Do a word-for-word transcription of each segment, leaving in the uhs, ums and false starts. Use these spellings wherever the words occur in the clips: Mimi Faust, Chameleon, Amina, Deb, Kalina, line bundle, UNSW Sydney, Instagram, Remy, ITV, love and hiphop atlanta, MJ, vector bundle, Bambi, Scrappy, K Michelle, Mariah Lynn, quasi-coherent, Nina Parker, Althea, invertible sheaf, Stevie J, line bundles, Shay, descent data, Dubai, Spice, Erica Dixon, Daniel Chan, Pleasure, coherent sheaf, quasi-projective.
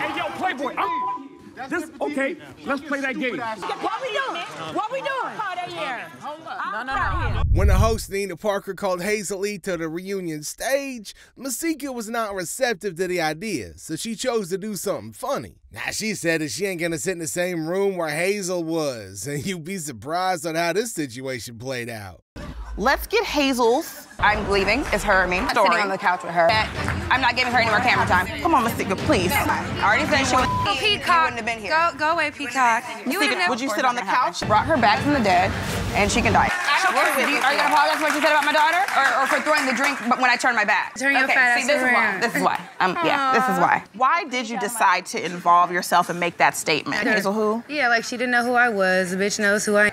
Hey, yo, Playboy. I'm This, okay, let's play that game. Yeah, what we doing? What we doing? Hold up. No, no, no. When the host Nina Parker called Hazel E to the reunion stage, Masika was not receptive to the idea, so she chose to do something funny. Now, she said that she ain't gonna sit in the same room where Hazel was, and you'd be surprised on how this situation played out. Let's get Hazel's I'm leaving, it's her and me. Story. I'm sitting on the couch with her. I'm not giving her any more camera time. Come on, Masika, please. I already said she wouldn't, oh, Peacock. She wouldn't have been here. Go, go away, Peacock. You Masika, would, would you sit on the couch? Brought her back from the dead, and she can die. I don't care. Do you, are you gonna apologize for what you said about my daughter? Or, or for throwing the drink when I turned my back? Turn your okay, fat see, this around. is why. This is why. Um, yeah, this is why. Why did you decide to involve yourself and make that statement? Sure. Hazel who? Yeah, like she didn't know who I was. The bitch knows who I am.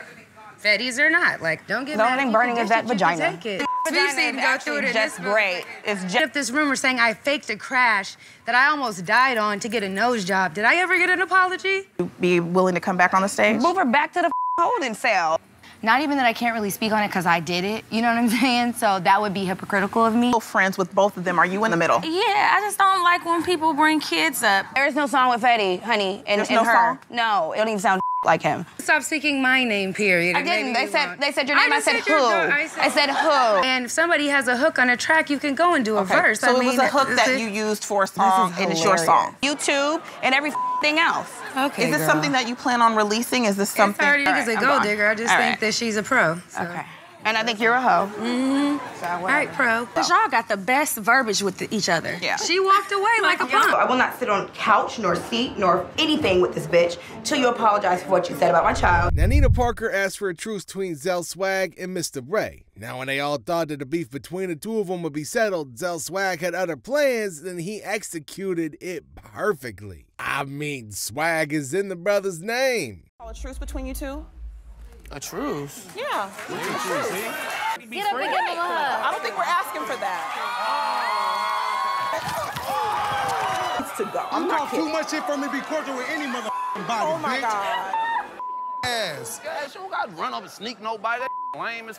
Fetties or not, like, don't get the mad. The only thing burning is that vagina. Take it. Vagina is go actually through it just great. It's just if this rumor saying I faked a crash that I almost died on to get a nose job, did I ever get an apology? You'd be willing to come back on the stage? Move her back to the holding cell. Not even that I can't really speak on it because I did it, you know what I'm saying? So that would be hypocritical of me. Friends with both of them, are you in the middle? Yeah, I just don't like when people bring kids up. There is no song with Fetty, honey, and, There's and no her. Song? No, it don't even sound like him. Stop seeking my name, period. I didn't. They said won't. they said your name. I, I said who. I said, I said who. And if somebody has a hook on a track, you can go and do a okay. verse. So I it mean, was a hook that it? you used for a song, and it's your song. YouTube and everything else. Okay. Is this girl. something that you plan on releasing? Is this something? It's already because right, a gold digger. I just All think right. that she's a pro. So. Okay. And I think you're a hoe. Mm-hmm. So All right, pro. Because y'all got the best verbiage with the, each other. Yeah. She walked away like a punk. I will not sit on couch, nor seat, nor anything with this bitch till you apologize for what you said about my child. Now, Nina Parker asked for a truce between Zell Swag and Mister Ray. Now, when they all thought that the beef between the two of them would be settled, Zell Swag had other plans, and he executed it perfectly. I mean, Swag is in the brother's name. A truce between you two? A truce? Yeah. A truce. Get up and give him a hug. I don't think we're asking for that. It's to go. I'm you not too much shit for me to be cordial with any motherfucking body, Oh, my bitch. God. Ass. Yes, you got run up and sneak nobody. That lame as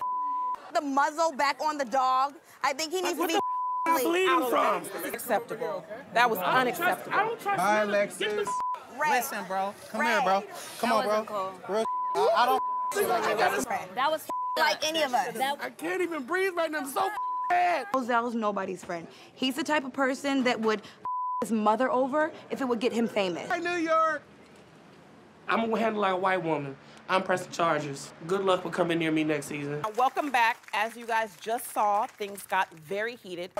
The muzzle back on the dog. I think he needs what to be What the bleeding from? Acceptable. That was I unacceptable. Trust, I don't trust Bye, Alexis. Listen, bro. Come Ray. here, bro. Come that on, bro. Cool. Real I, I don't... That was like any of us. I can't even breathe right now. I'm so bad. Zell's nobody's friend. He's the type of person that would his mother over if it would get him famous. Hey, New York. I'm gonna handle like a white woman. I'm pressing charges. Good luck with coming near me next season. Welcome back. As you guys just saw, things got very heated.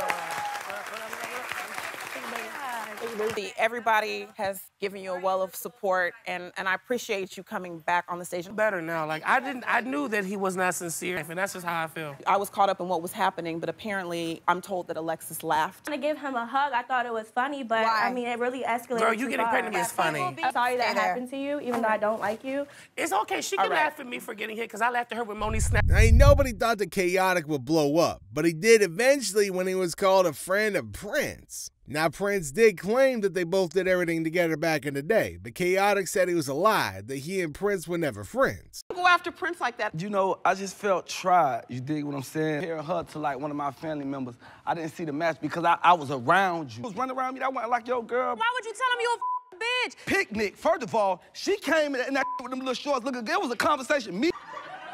Everybody has given you a well of support, and, and I appreciate you coming back on the stage. Better now. Like, I didn't, I knew that he was not sincere, and that's just how I feel. I was caught up in what was happening, but apparently I'm told that Alexis laughed. I'm trying to give him a hug. I thought it was funny, but Why? I mean, it really escalated. Girl, you getting pregnant is funny. I'm sorry that happened to you, even though I don't like you. It's okay. She can right. laugh at me for getting hit, because I laughed at her with Moni Snap. Ain't nobody thought that Chaotic would blow up, but he did eventually when he was called a friend of Prince. Now, Prince did claim that they both did everything together back in the day, but Chaotic said it was a lie, that he and Prince were never friends. Don't go after Prince like that. You know, I just felt tried, you dig what I'm saying? Comparing her to, like, one of my family members. I didn't see the match because I, I was around you. I was running around me, I wasn't like your girl. Why would you tell him you a bitch? Picnic, first of all, she came in that with them little shorts looking good. It was a conversation. Me,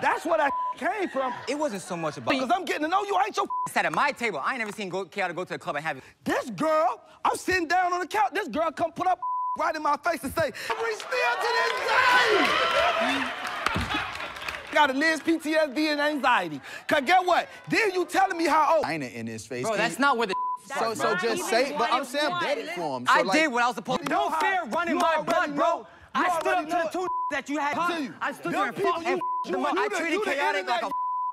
that's what I came from. It wasn't so much about because I'm getting to know you. I ain't your sat at my table. I ain't never seen Chaotic go to a club and have it. This girl, I'm sitting down on the couch. This girl come put up right in my face and say, "We still to this day." Got a Liz P T S D and anxiety. Cause get what? Then you telling me how old? I ain't in his face. Bro, that's not where the. So, so just say. But I'm saying I'm dead for him. I did what I was supposed to. No fair running my blood, bro. I stood up to the two that you had. I stood there and fought and the money. I treated Chaotic like a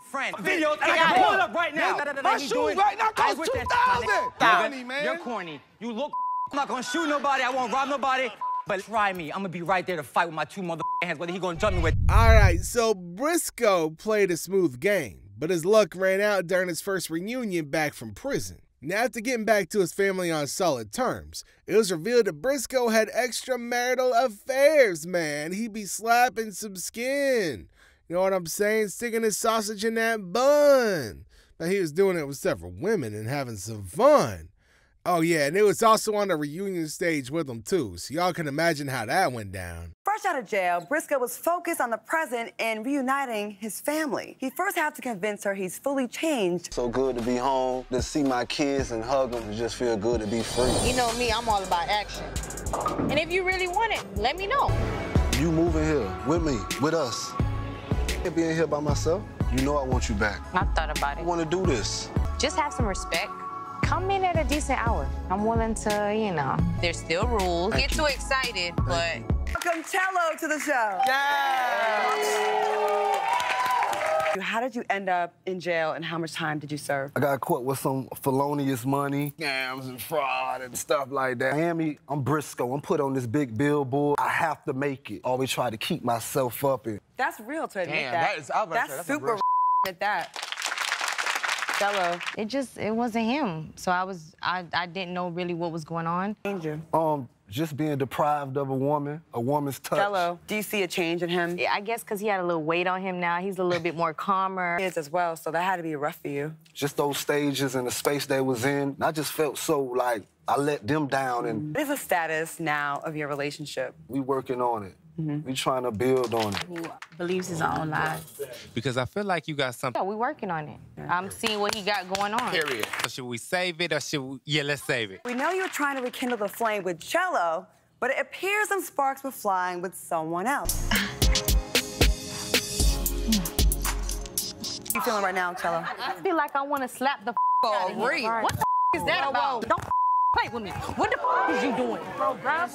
friend. Videos, I can pull it up right now. My shoes right now cost two thousand dollars. Man, you're corny. You look. I'm not gonna shoot nobody. I won't rob nobody. But try me. I'm gonna be right there to fight with my two mother hands. Whether he gonna jump me with. All right. So Briscoe played a smooth game, but his luck ran out during his first reunion back from prison. Now, after getting back to his family on solid terms, it was revealed that Briscoe had extramarital affairs, man. He be slapping some skin. You know what I'm saying? Sticking his sausage in that bun. But he was doing it with several women and having some fun. Oh, yeah, and it was also on the reunion stage with them, too, so y'all can imagine how that went down. Fresh out of jail, Briscoe was focused on the present and reuniting his family. He first had to convince her he's fully changed. So good to be home, to see my kids and hug them, to just feel good to be free. You know me, I'm all about action. And if you really want it, let me know. You moving here with me, with us. I can't be in here by myself. You know I want you back. I thought about it. I want to do this. Just have some respect. Come in at a decent hour. I'm willing to, you know. There's still rules. Thank Get you. Too excited, Thank but... You. Welcome Cello to the show. Yeah. How did you end up in jail and how much time did you serve? I got caught with some felonious money, scams and fraud and stuff like that. Miami, I'm Briscoe. I'm put on this big billboard. I have to make it. Always try to keep myself up. And... That's real to admit Damn, that. that is, that's, that's super at that. Cello. It just, it wasn't him. So I was, I, I didn't know really what was going on. Danger. Um, just being deprived of a woman, a woman's touch. Cello, do you see a change in him? Yeah, I guess because he had a little weight on him now. He's a little bit more calmer. He is as well, so that had to be rough for you. Just those stages and the space they was in, I just felt so like I let them down. And what is the status now of your relationship? We working on it. Mm-hmm. We trying to build on it. Who believes his own lies? Because I feel like you got something. Yeah, we working on it. I'm seeing what he got going on. Period. Should we save it or should we... Yeah, let's save it. We know you're trying to rekindle the flame with Cello, but it appears some sparks were flying with someone else. How you feeling right now, Cello? I feel like I want to slap the oh, out of you. Right. What the is that about? Don't play with me. What the is you doing? Bro, bro.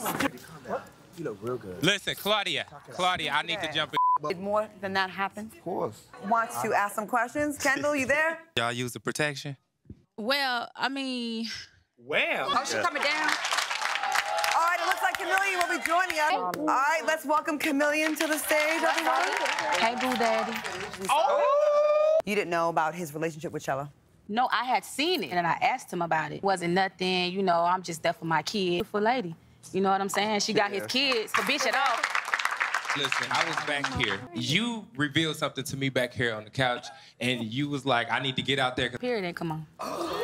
You look real good. Listen, Claudia, Claudia, I need to jump in. Did more than that happen? Of course. Want to ask some questions? Kendall, you there? Y'all use the protection? Well, I mean... Well. Oh, she's coming down. All right, it looks like Chameleon will be joining us. All right, let's welcome Chameleon to the stage, everyone. Hey, Boo Daddy. Oh! You didn't know about his relationship with Cello? No, I had seen it, and I asked him about it. Wasn't nothing, you know, I'm just there for my kid. Beautiful lady. You know what I'm saying? She got yeah. his kids to bitch it off. Listen, I was back here. You revealed something to me back here on the couch, and you was like, I need to get out there. Period, and come on. What the f***?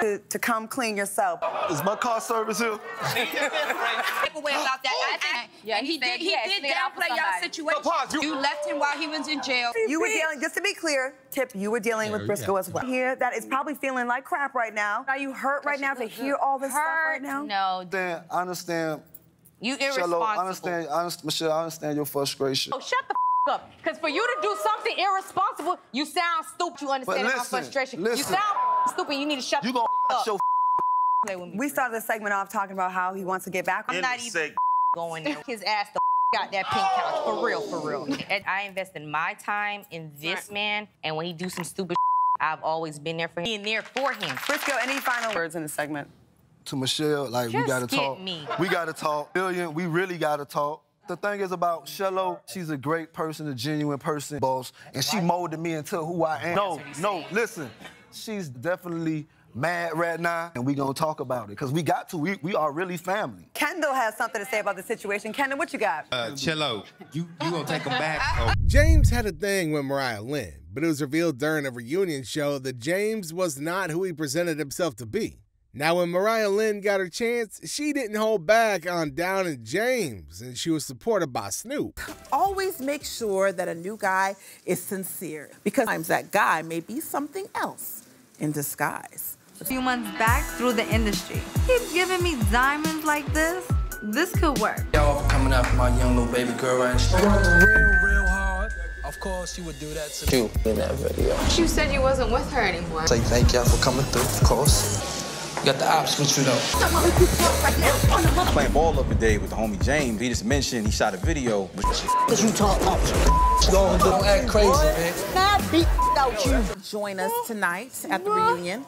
To, to come clean yourself. Is my car service here? Type away about that. I, I, yeah, he, he did, he did downplay y'all situation. Pause, you, you left him while he was in jail. You were dealing, just to be clear, Tip, you were dealing yeah, with Briscoe yeah. as well. Here, that is probably feeling like crap right now. Are you hurt right now to hear all this hurt, stuff right now? No. I understand. You irresponsible. I understand, I understand, Michelle, I understand your frustration. Oh, shut the f up. Because for you to do something irresponsible, you sound stupid. You understand listen, my frustration. Listen. You sound stupid, you need to shut you the up. Your play with me. We started the segment off talking about how he wants to get back. I'm in not even going there. His ass the got that pink couch, for real, for real. And I invested my time in this man, and when he do some stupid I've always been there for him. Being there for him. Briscoe, any final words in the segment? To Michelle, like, just we gotta talk. Me. We gotta talk. Billion, we really gotta talk. The thing is about Cello, she's a great person, a genuine person, boss, and she molded me into who I am. No, no, listen. She's definitely mad right now, and we gonna talk about it, because we got to. We, we are really family. Kendall has something to say about the situation. Kendall, what you got? Uh, Cello, you, you gonna take him back? Oh. James had a thing with Mariah Lynn, but it was revealed during a reunion show that James was not who he presented himself to be. Now, when Mariah Lynn got her chance, she didn't hold back on downing James, and she was supported by Snoop. Always make sure that a new guy is sincere, because sometimes that guy may be something else in disguise. A few months back through the industry, he's giving me diamonds like this. This could work. Y'all coming after my young little baby girl right now. Real, real hard. Of course, she would do that to you in that video. You said you wasn't with her anymore. Say thank y'all for coming through, of course. You got the ops with you though. Playing ball up today with the homie James. He just mentioned he shot a video. Cause you talk ops. Don't, don't act crazy, man. Not beat out you. Join us tonight at the reunion.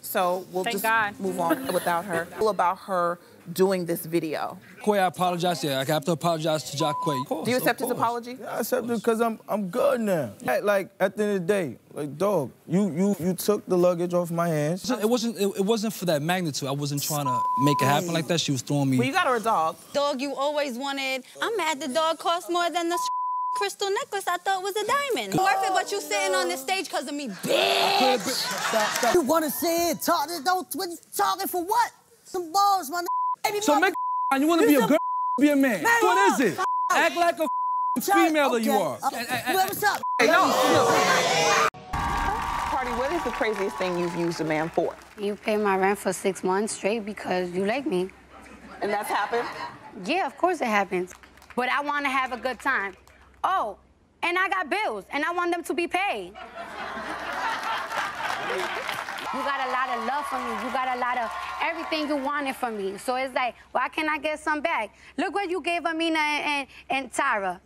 So we'll Thank just God. move on without her. About her doing this video. Quay, I apologize. Yeah, I have to apologize to Jack Quay. Do you accept his apology? Yeah, I accept it because I'm I'm good now. Like at the end of the day, like dog, you you you took the luggage off my hands. It wasn't it, it wasn't for that magnitude. I wasn't trying to make it happen like that. She was throwing me. Well, you got her a dog. Dog you always wanted. I'm mad the dog cost more than the crystal necklace I thought was a diamond. Oh, worth it, but you sitting no. on this stage because of me, bitch. Stop, stop. You want to say it, talk, don't, talking for what? Some balls, my baby. So make you want to be a girl, be a man. man what is it? Act like a female okay. that you are. Okay. Okay. Well, what's up? Hey, no, no. Party, what is the craziest thing you've used a man for? You pay my rent for six months straight because you like me. And that's happened? Yeah, of course it happens. But I want to have a good time. Oh, and I got bills, and I want them to be paid. You got a lot of love for me. You got a lot of everything you wanted from me. So it's like, why can't I get some back? Look what you gave Amina and, and, and Tyra.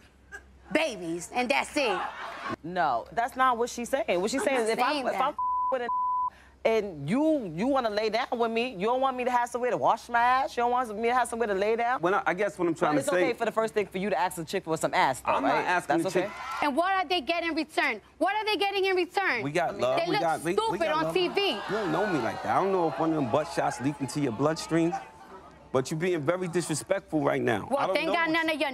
Babies, and that's it. No, that's not what she's saying. What she's saying is if I'm, if I'm with a and you you want to lay down with me, you don't want me to have somewhere to wash my ass, you don't want me to have somewhere to lay down? Well, I guess what I'm trying well, to say... it's okay for the first thing for you to ask a chick for some ass, though, I'm right? not asking That's the okay. chick. And what are they getting in return? What are they getting in return? We got love. They we look got, stupid we got on love. T V. You don't know me like that. I don't know if one of them butt shots leak into your bloodstream, but you're being very disrespectful right now. Well, I don't thank know God none of your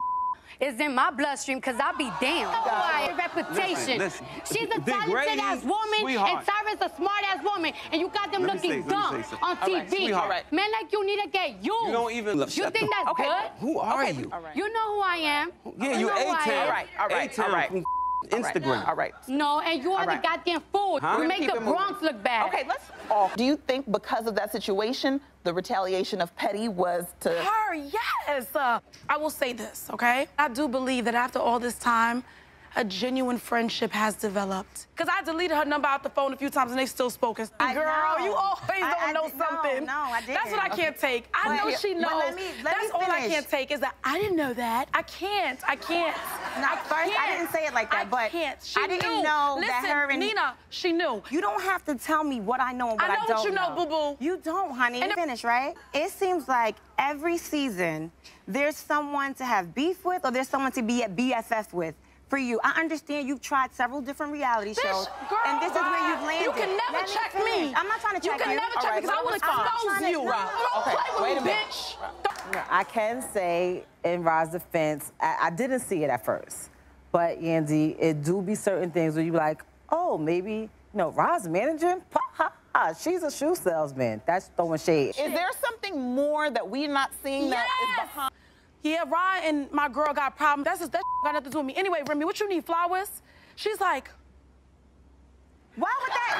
is in my bloodstream, because I'll be damned. Oh, reputation. Listen, listen. She's a talented-ass woman, sweetheart. And Tyra's a smart-ass woman, and you got them let looking say, dumb on all T V. Right, men like you need to get you. You don't even... Look, you think that's okay. good? Who are okay. you? Right. You know who I am. Yeah, you A-Town. All right, all right, all right. Instagram. All right. No, and you are right. the goddamn fool. Huh? You make the Bronx moving. Look bad. Okay, let's... Oh. Do you think because of that situation, the retaliation of Petty was to... Her, yes! Uh, I will say this, okay? I do believe that after all this time, a genuine friendship has developed. Because I deleted her number out the phone a few times and they still spoke. And I girl, know. you always I, don't I, know I, something. No, no, I didn't. That's what I can't take. I well, know yeah, she knows. Let me, let That's all I can't take is that I didn't know that. I can't. I can't. Not I first, can't. I didn't say it like that, I but can't. She I didn't knew. know Listen, that her and... Nina, she knew. You don't have to tell me what I know and what I, know I don't know. I know what you know, boo-boo. You don't, honey. You finish, right? It seems like every season, there's someone to have beef with or there's someone to be at B F F with. For you. I understand you've tried several different reality this shows, girl, and this is where you've landed. You can never Let check me, me. I'm not trying to check you. Can you can never check right, me because I will expose you. No, don't okay, play wait with me, bitch. No, I can say, in Roz's defense, I, I didn't see it at first, but Yandy, it do be certain things where you be like, oh, maybe you know, Roz's managing. Ah, she's a shoe salesman. That's throwing shade. Is there something more that we're not seeing yes! that is behind? Yeah, Ryan and my girl got problems. That's just, that got nothing to do with me. Anyway, Remy, what you need, flowers? She's like, why would that?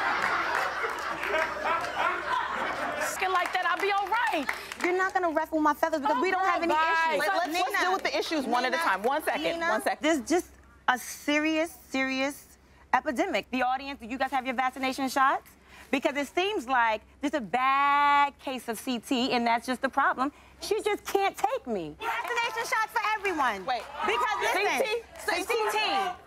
Skin like that, I'll be all right. You're not gonna ruffle my feathers because oh, we don't girl, have any bye. issues. Wait, let's, Nina, let's deal with the issues Nina, one at a time. One second, Nina, one second. There's just a serious, serious epidemic. The audience, do you guys have your vaccination shots? Because it seems like there's a bad case of C T, and that's just the problem. She just can't take me. Vaccination shot for everyone. Wait. Because listen, C T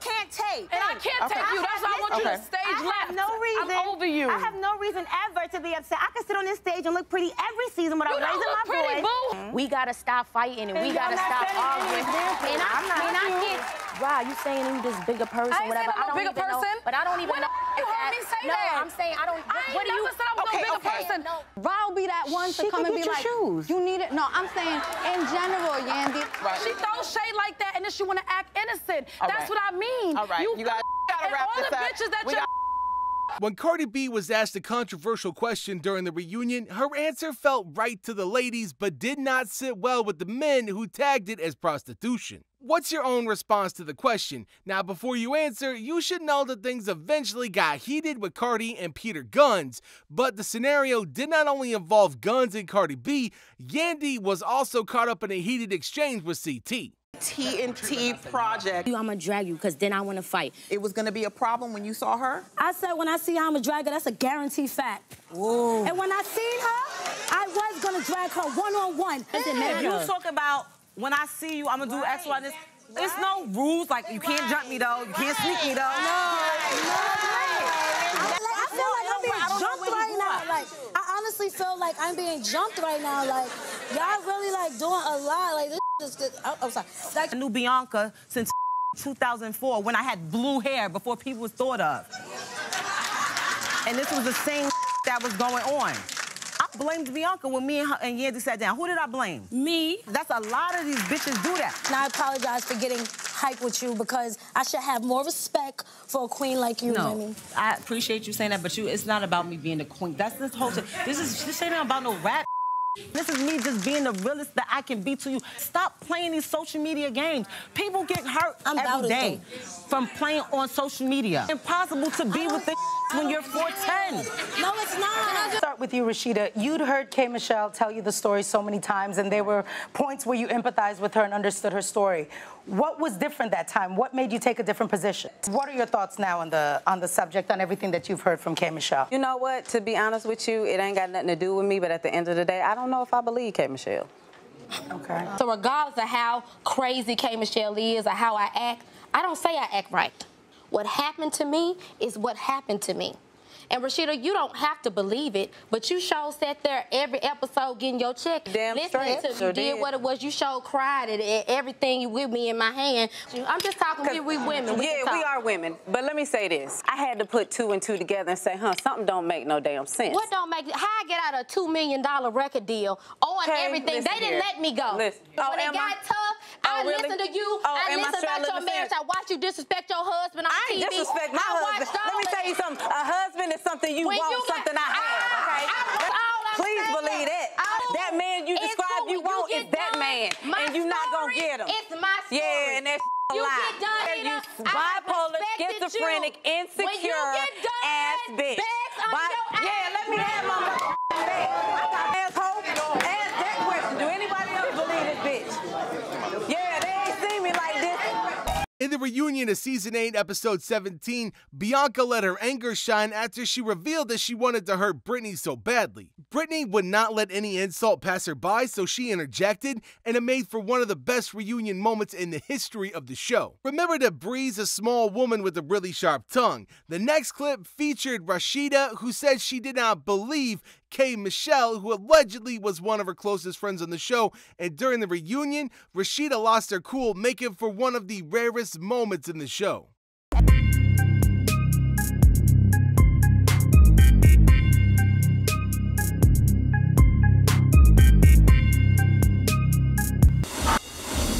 can't take. And I can't okay. take you. That's why I want okay. you to stage I left. Have no reason. I'm over you. I have no reason ever to be upset. I can sit on this stage and look pretty every season without raising my pretty, voice. Boo. We gotta stop fighting and we gotta stop arguing. And I, I'm not and I can't. Wow, you saying I'm this bigger person? I ain't whatever. Saying I'm I don't a bigger person. Know, but I don't even when know. You heard me say no, that. No, I'm saying I don't. I ain't what do never you? said I was okay, no bigger okay. person. Ra'll be that one to come and be like, you need it. No. I'm saying in general, Yandy. Right. She throws shade like that, and then she want to act innocent. All That's right. what I mean. All right, you, you gotta, gotta wrap all this the up. Bitches that you When Cardi B was asked a controversial question during the reunion, her answer felt right to the ladies, but did not sit well with the men who tagged it as prostitution. What's your own response to the question? Now, before you answer, you should know that things eventually got heated with Cardi and Peter Guns, but the scenario did not only involve Guns and Cardi B, Yandy was also caught up in a heated exchange with C T. T N T project. I'm gonna drag you because then I want to fight. It was gonna be a problem when you saw her? I said when I see her, I'm gonna drag her. That's a guaranteed fact. Ooh. And when I seen her, I was gonna drag her one-on-one. Doesn't matter. You talk about when I see you, I'm gonna right. do X, Y, and this. Right. There's no rules. Like, you can't jump me, though. You right. can't sneak me, though. Right. No. Right. Right. I feel like I'm being jumped right now. Like, I honestly feel like I'm being jumped right now. Like, y'all really, like, doing a lot. Like, this I'm sorry. Like, I knew Bianca since two thousand four when I had blue hair before people was thought of. And this was the same that was going on. I blamed Bianca when me and, her, and Yandy sat down. Who did I blame? Me. That's a lot of these bitches do that. And I apologize for getting hype with you because I should have more respect for a queen like you. No, Remy. I appreciate you saying that, but you, it's not about me being a queen. That's this whole thing. This is this ain't about no rap. This is me just being the realest that I can be to you. Stop playing these social media games. People get hurt every day from playing on social media. Impossible to be with this when you're four ten. No, it's not. I'll start with you, Rasheeda. You'd heard K Michelle tell you the story so many times, and there were points where you empathized with her and understood her story. What was different that time? What made you take a different position? What are your thoughts now on the on the subject, on everything that you've heard from K Michelle? You know what? To be honest with you, it ain't got nothing to do with me, but at the end of the day, I don't I don't know if I believe K Michelle. Okay. So regardless of how crazy K Michelle is or how I act, I don't say I act right. What happened to me is what happened to me. And Rasheeda, you don't have to believe it, but you sure sat there every episode getting your check. Damn straight. Listening to you did what it was. You sure cried at everything you with me in my hand. I'm just talking, we, we women. We yeah, we are women. But let me say this. I had to put two and two together and say, huh, something don't make no damn sense. What don't make, how I get out of a two million dollar record deal on okay, everything? They didn't here. let me go. Listen. Oh, when it got I? tough, oh, I really? listened to you. Oh, I listened about your marriage. I watched you disrespect your husband on I T V. I disrespect my I husband. Let me tell you something. A husband is something you when want, you got, something I have, okay? I, I, I, Please believe that. That man you described you want is that man, and you're not going to get him. It's my story. Yeah, and that's a lie. You get done, Nina, you bipolar, schizophrenic, you. insecure, done, ass bitch. But, yeah, let me have my back. Asshole, ask that question. Do anybody else believe this bitch? Yeah, they ain't seen me like this. In the reunion of Season eight, Episode seventeen, Bianca let her anger shine after she revealed that she wanted to hurt Britney so badly. Britney would not let any insult pass her by, so she interjected, and it made for one of the best reunion moments in the history of the show. Remember to breeze a small woman with a really sharp tongue. The next clip featured Rasheeda, who said she did not believe K Michelle, who allegedly was one of her closest friends on the show, and during the reunion, Rasheeda lost her cool, making for one of the rarest moments in the show.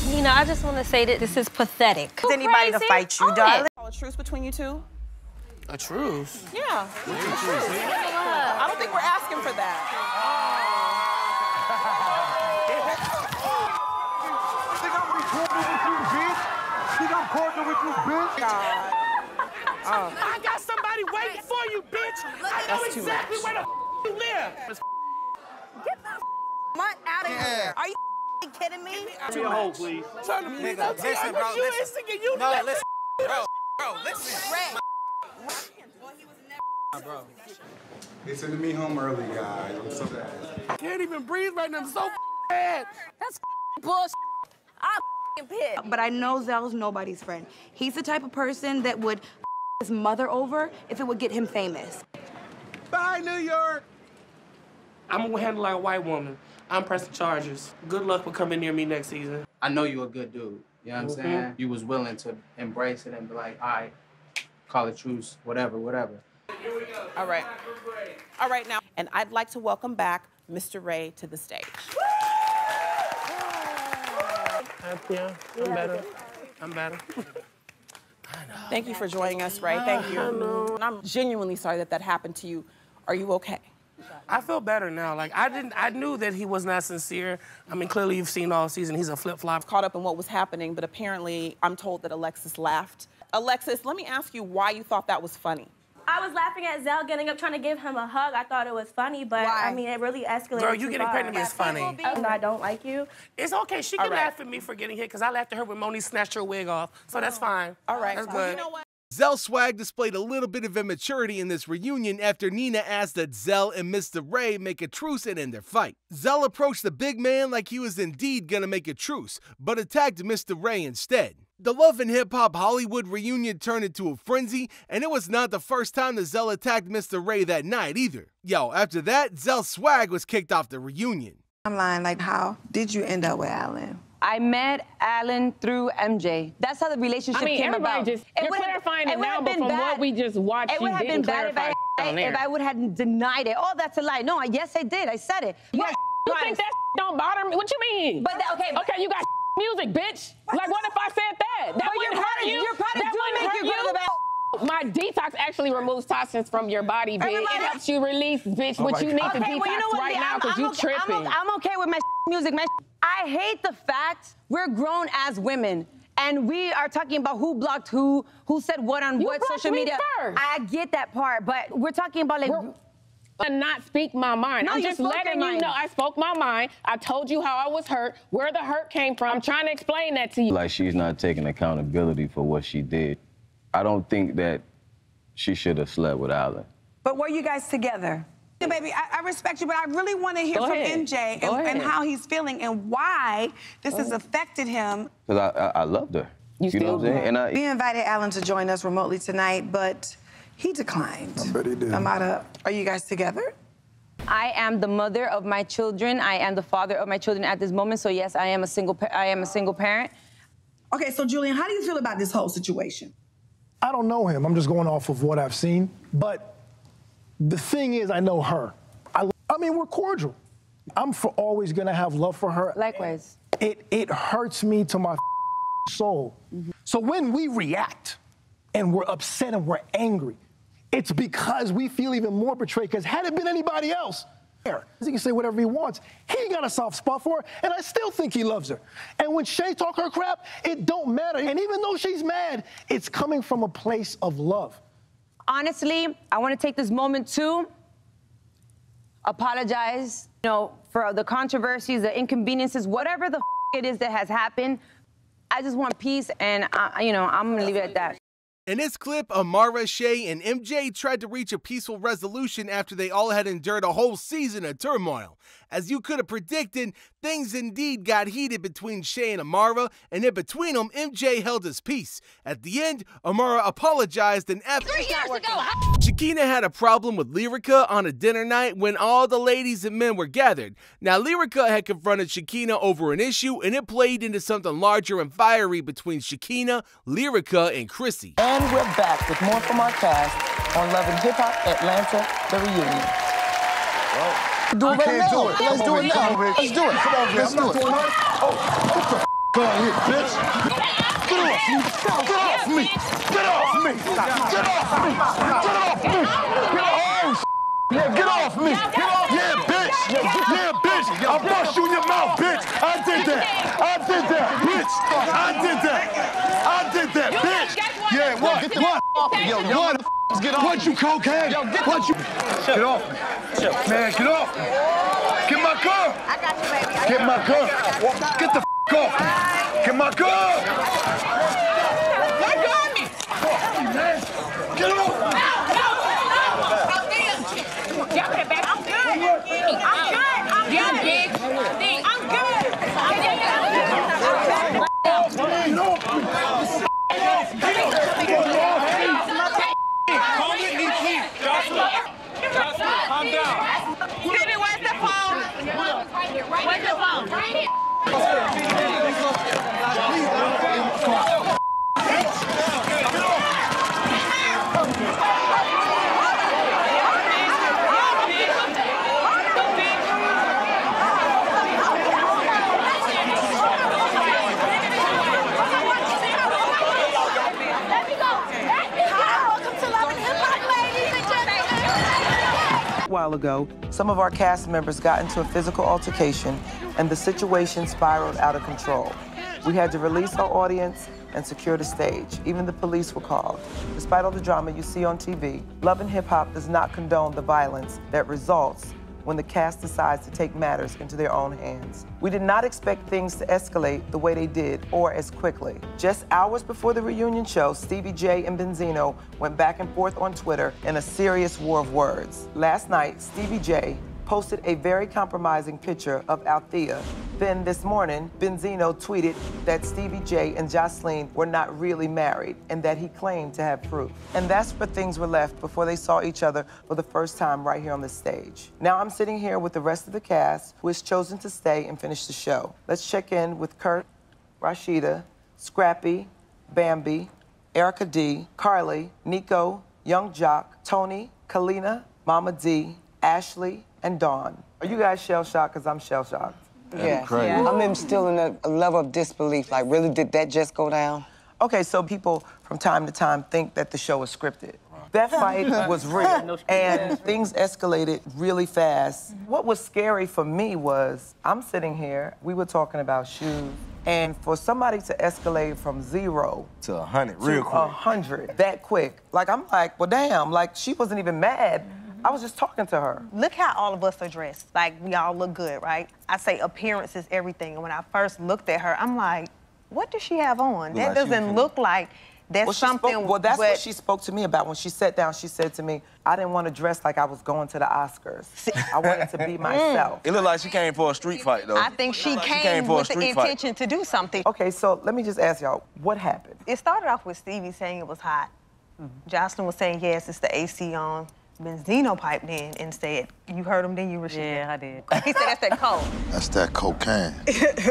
Nina, I just want to say that this is pathetic. Is anybody to fight you, darling? A truce between you two? A truce? Yeah. A truce. Yeah. I don't think we're asking for that. Oh. Think I'm recording with you, bitch? Think I'm recording with you, bitch? God. Oh. I got somebody waiting for you, bitch. I know That's exactly where the f you live. Get the f mutt out of yeah. here. Are you f kidding me? Give me a hole, please. Turn to me. Nigga, listen, bro, you listen. Ain't you no, listen, bro, bro, listen. Ray. Bro. They sending me home early, guys. I'm so bad. I can't even breathe right now. I'm so bad. That's bullshit. I'm pissed. But I know Zell's nobody's friend. He's the type of person that would his mother over if it would get him famous. Bye, New York. I'm gonna handle like a white woman. I'm pressing charges. Good luck with coming near me next season. I know you a good dude. You know what I'm mm-hmm. saying? You was willing to embrace it and be like, all right, call it truce, whatever, whatever. Here we go. All right. All right now. And I'd like to welcome back Mister Ray to the stage. Happier. I'm better. I'm better. I know. Thank you for joining us, Ray. Thank you. I know. And I'm genuinely sorry that that happened to you. Are you okay? I feel better now. Like, I didn't, I knew that he was not sincere. I mean, clearly you've seen all season, he's a flip-flop. Caught up in what was happening, but apparently I'm told that Alexis laughed. Alexis, let me ask you why you thought that was funny. I was laughing at Zell getting up, trying to give him a hug. I thought it was funny, but Why? I mean, it really escalated. Girl, you getting pregnant is funny. And I don't like you. It's okay. She can right. laugh at me for getting hit because I laughed at her when Moni snatched her wig off. So oh. that's fine. All right. That's well, good. You know what? Zell Swag displayed a little bit of immaturity in this reunion after Nina asked that Zell and Mister Ray make a truce and end their fight. Zell approached the big man like he was indeed gonna make a truce, but attacked Mister Ray instead. The Love and Hip Hop Hollywood reunion turned into a frenzy, and it was not the first time that Zell attacked Mister Ray that night either. Yo, after that, Zell Swag was kicked off the reunion. I'm lying, like how did you end up with Alan? I met Alan through M J. That's how the relationship I mean, came everybody about. Just, you're clarifying it now, but from bad. what we just watched, it you didn't been clarify if I, on if I would have denied it. Oh, that's a lie. No, I, yes, I did. I said it. You, you think that don't bother me? What you mean? But that, okay, okay, you got music, bitch. Like, what if I said that? That wouldn't hurt you. Your product do make you go to the bathroom. My detox actually removes toxins from your body, bitch. Everybody, it helps you release, bitch, oh what you need okay, to detox well, you know what, right I'm, now because you okay, tripping. I'm, I'm okay with my music, man. I hate the fact we're grown as women and we are talking about who blocked who, who said what on you what social media. First. I get that part, but we're talking about like... We're and not speak my mind. No, I'm just letting you know I spoke my mind. I told you how I was hurt, where the hurt came from. I'm trying to explain that to you. Like, she's not taking accountability for what she did. I don't think that she should have slept with Alan. But were you guys together? Baby, I, I respect you, but I really want to hear Go from ahead. M J and, and how he's feeling and why this Go has ahead. affected him. Because I, I, I loved her. You, you still know what I'm saying? And I, we invited Alan to join us remotely tonight, but he declined. I bet he did. Amara, are you guys together? I am the mother of my children. I am the father of my children at this moment. So yes, I am a single. I am a single parent. Okay, so Julian, how do you feel about this whole situation? I don't know him. I'm just going off of what I've seen. But the thing is, I know her. I, I mean, we're cordial. I'm for always going to have love for her. Likewise. It, it hurts me to my soul. Mm-hmm. So when we react and we're upset and we're angry, it's because we feel even more betrayed. Because had it been anybody else, he can say whatever he wants. He got a soft spot for her, and I still think he loves her. And when Shay talk her crap, it don't matter. And even though she's mad, it's coming from a place of love. Honestly, I want to take this moment to apologize, you know, for the controversies, the inconveniences, whatever the f it is that has happened. I just want peace, and, I, you know, I'm going to leave it at that. In this clip, Amara, Shay, and M J tried to reach a peaceful resolution after they all had endured a whole season of turmoil. As you could have predicted, things indeed got heated between Shay and Amara, and in between them, M J held his peace. At the end, Amara apologized and after Three years ago, Shakina had a problem with Lyrica on a dinner night when all the ladies and men were gathered. Now, Lyrica had confronted Shakina over an issue, and it played into something larger and fiery between Shakina, Lyrica, and Chrissy. And we're back with more from our cast on Love and Hip Hop Atlanta, The Reunion. Well, do it right now. Let's do it now. Let's do it. Come on, Let's do it. Oh, what the f*** out here, bitch? Get off me. Get off me. Get off me. Get off me. Get off me. Get off me. Get off me. Yeah, bitch. Yeah, bitch. I bust you in your mouth, bitch. I did that. I did that, bitch. I did that. I did that, bitch. Yeah, what? Get the f*** off me. Yo, yo, what the f***? Get off me. What, you cocaine? Yo, get what, you? Get off me. Man, get off me. Get my car. I got you, baby. Get my car. Get the f*** off me. Get my car. Let go of me. Get off me. No, no, no. I'm good. Y'all get back. I'm good. I'm good. I'm good. I'm good. I'm good. I'm good. Get off me. Calm down. Baby, where's the phone? Where's the phone? Right here. While ago, some of our cast members got into a physical altercation and the situation spiraled out of control. We had to release our audience and secure the stage. Even the police were called. Despite all the drama you see on T V, Love and Hip Hop does not condone the violence that results when the cast decides to take matters into their own hands. We did not expect things to escalate the way they did or as quickly. Just hours before the reunion show, Stevie J and Benzino went back and forth on Twitter in a serious war of words. Last night, Stevie J posted a very compromising picture of Althea. Then this morning, Benzino tweeted that Stevie J and Jocelyn were not really married and that he claimed to have proof. And that's where things were left before they saw each other for the first time right here on the stage. Now I'm sitting here with the rest of the cast who has chosen to stay and finish the show. Let's check in with Kurt, Rasheeda, Scrappy, Bambi, Erica D, Carly, Nico, Young Jock, Tony, Kalina, Mama D, Ashley, and Dawn. Are you guys shell-shocked? Because I'm shell-shocked. Yeah. yeah. I'm still in a level of disbelief. Like, really, did that just go down? Okay, so people from time to time think that the show is scripted. That fight was real, and things escalated really fast. What was scary for me was, I'm sitting here, we were talking about shoes, and for somebody to escalate from zero to a hundred real quick. a hundred, that quick. Like, I'm like, well, damn, like, she wasn't even mad. I was just talking to her. Look how all of us are dressed. Like, we all look good, right? I say appearance is everything, and when I first looked at her, I'm like, what does she have on? That doesn't look like... That's well, something. Spoke, well, that's but, what she spoke to me about. When she sat down, she said to me, I didn't want to dress like I was going to the Oscars. I wanted to be myself. It looked like she came for a street fight, though. I think she, like came she came with the intention fight. to do something. Okay, so let me just ask y'all, what happened? It started off with Stevie saying it was hot. Mm-hmm. Jocelyn was saying, yes, it's the A C on. Benzino piped in and said, you heard him, then you, Rasheeda? Yeah, I did. He said, that's that coke. That's that cocaine.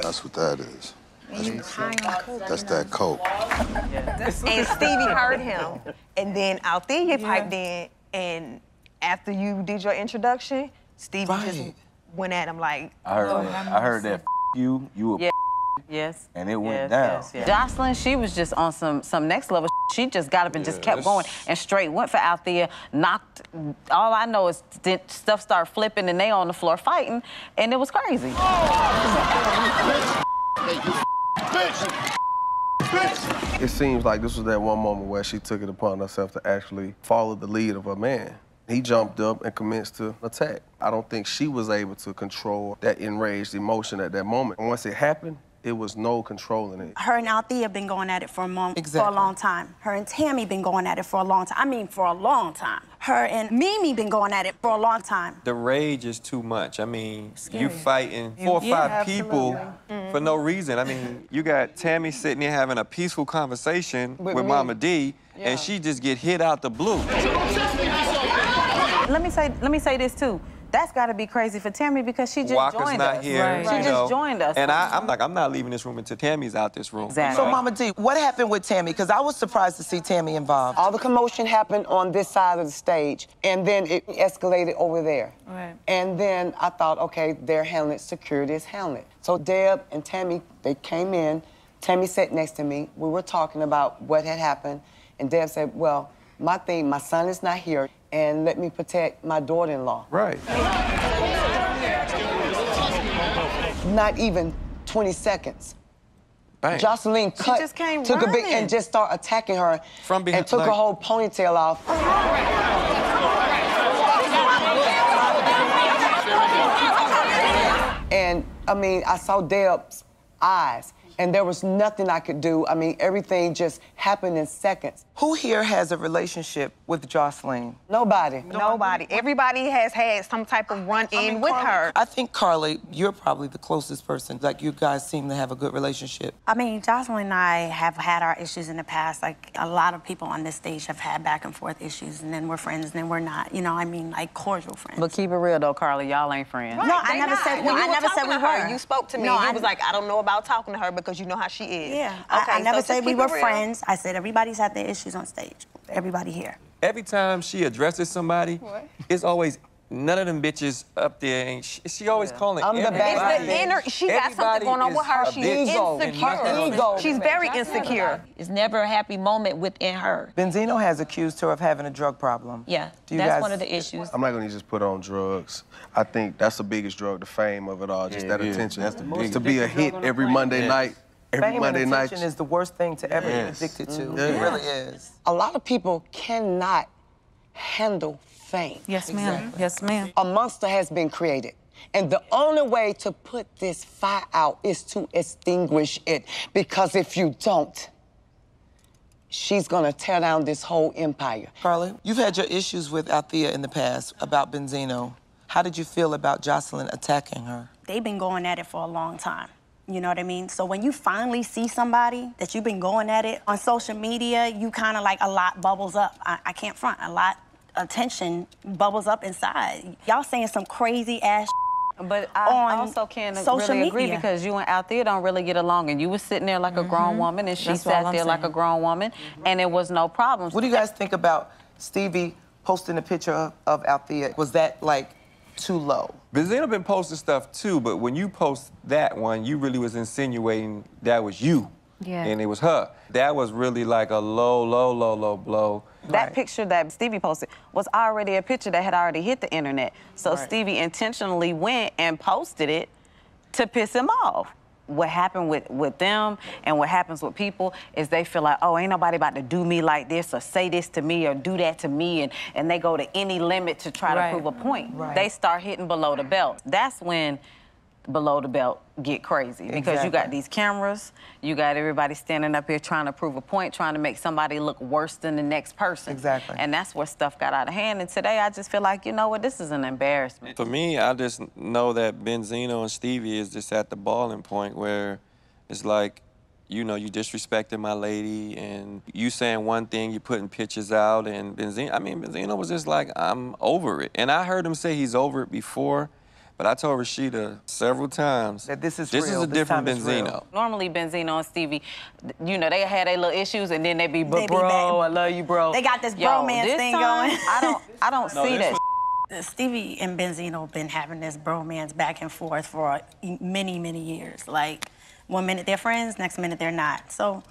That's what that is. That's, that's that coke. And Stevie heard him. And then Althea piped in, and after you did your introduction, Stevie right. just went at him like... I heard oh, that. I heard that, you, you were yeah. Yes. And it went yes, down. Yes, yes. Jocelyn, she was just on some, some next level. She just got up and yeah, just kept that's... going and straight went for Althea, knocked... All I know is stuff started flipping and they on the floor fighting, and it was crazy. Oh. Bitch! Bitch! It seems like this was that one moment where she took it upon herself to actually follow the lead of her man. He jumped up and commenced to attack. I don't think she was able to control that enraged emotion at that moment. And once it happened, it was no controlling it. Her and Althea have been going at it for a moment, exactly. for a long time. Her and Tammy been going at it for a long time. I mean, for a long time. Her and Mimi been going at it for a long time. The rage is too much. I mean, Scary. you fighting four or yeah, five absolutely. people mm-hmm. for no reason. I mean, you got Tammy sitting here having a peaceful conversation with, with Mama D, yeah. and she just get hit out the blue. Let me say, let me say this too. That's got to be crazy for Tammy because she just Walker's joined not us. Here, right. She right. just know. joined us. And I, I'm like, I'm not leaving this room until Tammy's out this room. Exactly. So, Mama D, what happened with Tammy? Because I was surprised to see Tammy involved. All the commotion happened on this side of the stage, and then it escalated over there. Right. And then I thought, okay, they're handling it. Security is handling it. So Deb and Tammy, they came in. Tammy sat next to me. We were talking about what had happened, and Deb said, well, my thing, my son is not here, and let me protect my daughter-in-law. Right. Not even twenty seconds. Bang. Jocelyn cut, she just came took running. a big, and just started attacking her, From behind, and took like... her whole ponytail off. And, I mean, I saw Deb's eyes, and there was nothing I could do. I mean, everything just happened in seconds. Who here has a relationship with Jocelyn? Nobody. Nobody. Nobody. Everybody has had some type of run-in I mean, with Carly, her. I think, Carly, you're probably the closest person. Like, you guys seem to have a good relationship. I mean, Jocelyn and I have had our issues in the past. Like, a lot of people on this stage have had back-and-forth issues, and then we're friends, and then we're not. You know, I mean, like, cordial friends. But keep it real, though, Carly. Y'all ain't friends. Right, no, I never not. said well, I never said we were. You spoke to me. No, I was like, I don't know about talking to her, but because you know how she is. Yeah. Okay, I, I never so said we were real. friends. I said everybody's had their issues on stage. Everybody here. Every time she addresses somebody, what? it's always none of them bitches up there. And she, she always yeah. calling. I'm everybody. the best. It's the inner. She everybody got something going on with her. She's ego. insecure. Ego. She's very insecure. It's never a happy moment within her. Benzino has accused her of having a drug problem. Yeah. Do you that's guys, one of the issues. I'm not gonna just put on drugs. I think that's the biggest drug, the fame of it all, just yeah, that yeah. attention. That's the biggest. To be a hit every Monday yes. night. Every Fame Monday and attention night. is the worst thing to ever yes. be addicted to. Yes. It really is. A lot of people cannot handle fame. Yes, ma'am. Exactly. Yes, ma'am. A monster has been created. And the only way to put this fire out is to extinguish it. Because if you don't, she's going to tear down this whole empire. Carly, you've had your issues with Althea in the past about Benzino. How did you feel about Jocelyn attacking her? They've been going at it for a long time. You know what I mean? So when you finally see somebody that you've been going at it on social media, you kind of like a lot bubbles up. I, I can't front. A lot of tension bubbles up inside. Y'all saying some crazy ass But I on also can't really media. agree because you and Althea don't really get along. And you was sitting there like mm-hmm. a grown woman and she That's sat there saying. like a grown woman mm-hmm. and it was no problem. What do you guys think about Stevie posting a picture of Althea? Was that like too low. Benzino been posting stuff too, but when you post that one, you really was insinuating that was you. Yeah. And it was her. That was really like a low, low, low, low blow. That right. picture that Stevie posted was already a picture that had already hit the internet. So right. Stevie intentionally went and posted it to piss him off. What happened with, with them and what happens with people is they feel like, oh, ain't nobody about to do me like this or say this to me or do that to me, and, and they go to any limit to try right. to prove a point. Right. They start hitting below the belt. That's when below the belt get crazy, because exactly. you got these cameras, you got everybody standing up here trying to prove a point, trying to make somebody look worse than the next person. Exactly. And that's where stuff got out of hand. And today I just feel like, you know what, this is an embarrassment. For me, I just know that Benzino and Stevie is just at the balling point where it's like, you know, you disrespecting my lady and you saying one thing, you putting pictures out, and Benzino, I mean, Benzino was just like, I'm over it. And I heard him say he's over it before. But I told Rasheeda several times that this is this real. is a this different Benzino. Normally, Benzino and Stevie, you know, they had their little issues, and then they be, but they bro, be I love you, bro. They got this bromance this thing time, going. I don't, I don't no, see that. Stevie and Benzino been having this bromance back and forth for many, many years. Like, one minute they're friends, next minute they're not. So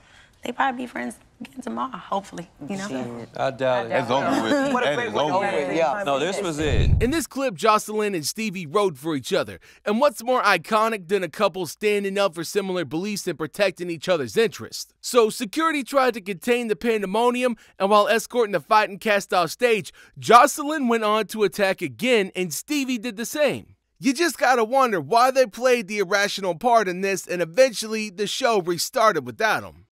they probably be friends tomorrow, hopefully, you know? Sure. I doubt it. That's over with. That is over with. Yeah. No, this was it. In this clip, Jocelyn and Stevie rode for each other. And what's more iconic than a couple standing up for similar beliefs and protecting each other's interests? So security tried to contain the pandemonium, and while escorting the fighting cast off stage, Jocelyn went on to attack again, and Stevie did the same. You just gotta wonder why they played the irrational part in this, and eventually the show restarted without him.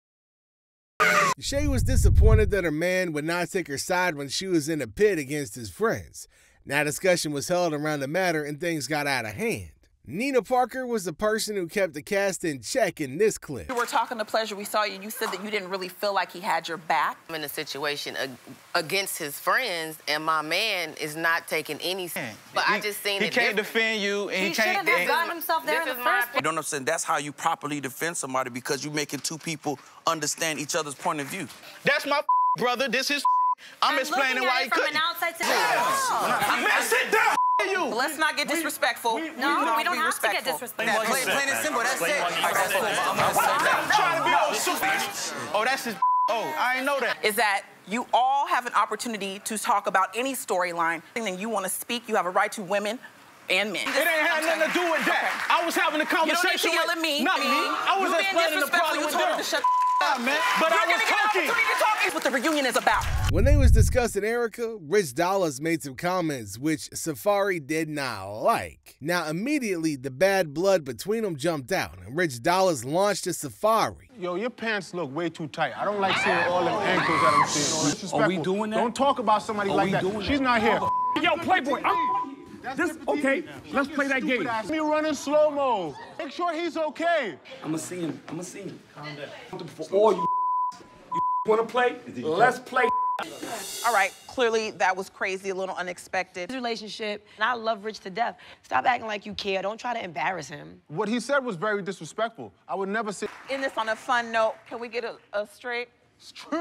Shay was disappointed that her man would not take her side when she was in a pit against his friends. Now discussion was held around the matter and things got out of hand. Nina Parker was the person who kept the cast in check in this clip. We were talking to Pleasure, we saw you, you said that you didn't really feel like he had your back. I'm in a situation ag against his friends, and my man is not taking any... Man, but he, I just seen he it... He can't defend you, and he, he can't... He should have gotten himself there in the first place. You don't understand, that's how you properly defend somebody, because you're making two people understand each other's point of view. That's my brother, this is... I'm, I'm explaining why he couldn't... From an outside to yes. oh. Man, I'm, sit down! You. Let's not get disrespectful. We, we, we no, we don't have respectful. to get disrespectful. Plain, plain and simple, that's it. I'm trying to be all super. Oh, that's his. Oh, I ain't know that. Is that you all have an opportunity to talk about any storyline, and you want to speak, you have a right to women and men. It ain't had nothing to do with that. Okay. I was having a conversation. You don't need to yell at me. Not me. I was explaining the problem with them. Man, but I was talking. That's what the reunion is about. When they was discussing Erica, Rich Dollars made some comments which Safari did not like. Now immediately the bad blood between them jumped out, and Rich Dollars launched at Safari. Yo, your pants look way too tight. I don't like seeing all them ankles that I'm seeing. Are we doing that? Don't talk about somebody Are like that. She's that? not here. Yo, Playboy. I'm... This, okay, let's play that game. Me running slow mo. Make sure he's okay. I'ma see him. I'ma see him. Calm down. For all you, you wanna play? Let's play. All right. Clearly, that was crazy, a little unexpected. Relationship, and I love Rich to death. Stop acting like you care. Don't try to embarrass him. What he said was very disrespectful. I would never say. End this on a fun note. Can we get a, a straight? Straight,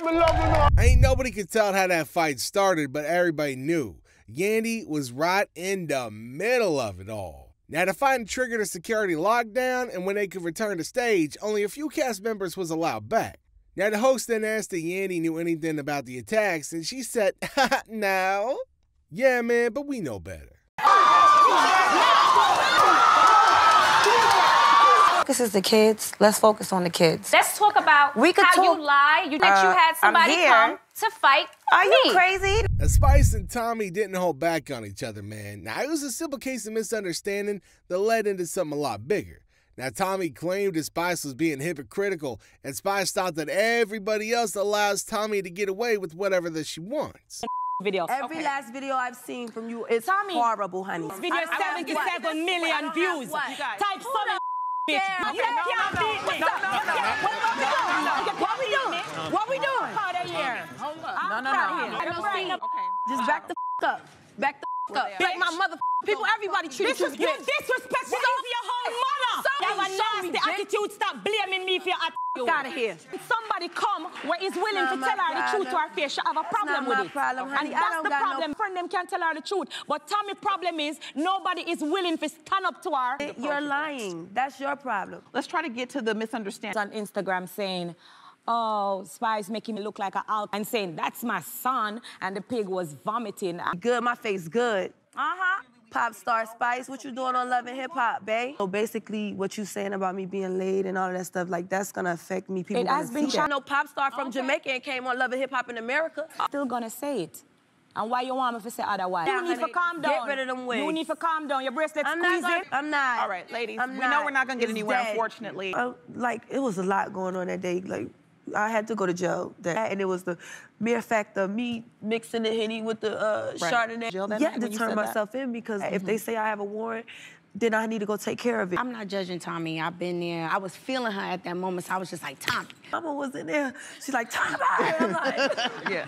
my love. Ain't nobody could tell how that fight started, but everybody knew. Yandy was right in the middle of it all. Now, the fighting triggered a security lockdown, and when they could return to stage, only a few cast members was allowed back. Now, the host then asked if Yandy knew anything about the attacks, and she said, no. Yeah, man, but we know better. Focus is the kids. Let's focus on the kids. Let's talk about we could how talk you lie, you, that uh, you had somebody come to fight Are me. you crazy? Spice and Tammy didn't hold back on each other, man. Now, it was a simple case of misunderstanding that led into something a lot bigger. Now, Tammy claimed that Spice was being hypocritical, and Spice thought that everybody else allows Tammy to get away with whatever that she wants. Video. Every okay. last video I've seen from you is Tammy, horrible, honey. This video seventy-seven million views. Type something. You can't beat me. No, no, no. What we doing? What we doing? Hold up. No, no, no. Just back the f up. Back the motherfucker. Like my mother. People, everybody treats you bitch. You disrespectful to your whole mother. You have a nasty attitude. Stop blaming me for your attitude. Get out of here. Somebody come where is willing to tell her the truth to her face. She have a problem with it. And that's the problem. Friend them can't tell her the truth. But Tammy's problem is nobody is willing to stand up to her. You're lying. That's your problem. Let's try to get to the misunderstanding. On Instagram saying, oh, Spice making me look like an alcoholic and saying, that's my son, and the pig was vomiting. Good, my face good. Uh-huh. Pop star Spice, what you doing on Love and Hip Hop, babe? So basically, what you saying about me being laid and all of that stuff, like, that's gonna affect me. People it has been I know pop star from okay. Jamaica and came on Love and Hip Hop in America. Still gonna say it. And why you want me to say otherwise? You need to calm down. Get rid of them wigs. You need to calm down. Your bracelet squeeze it. I'm not. All right, ladies, I'm we not. know we're not gonna get anywhere, dead. unfortunately. Uh, like, it was a lot going on that day, like, I had to go to jail, that, and it was the mere fact of me mixing the Henny with the uh, right. Chardonnay. Jill, yeah, to turn myself that. in because mm-hmm. if they say I have a warrant, then I need to go take care of it. I'm not judging Tommy. I've been there. I was feeling her at that moment, so I was just like, Tommy. Mama was in there. She's like, Tommy. I'm like, yeah.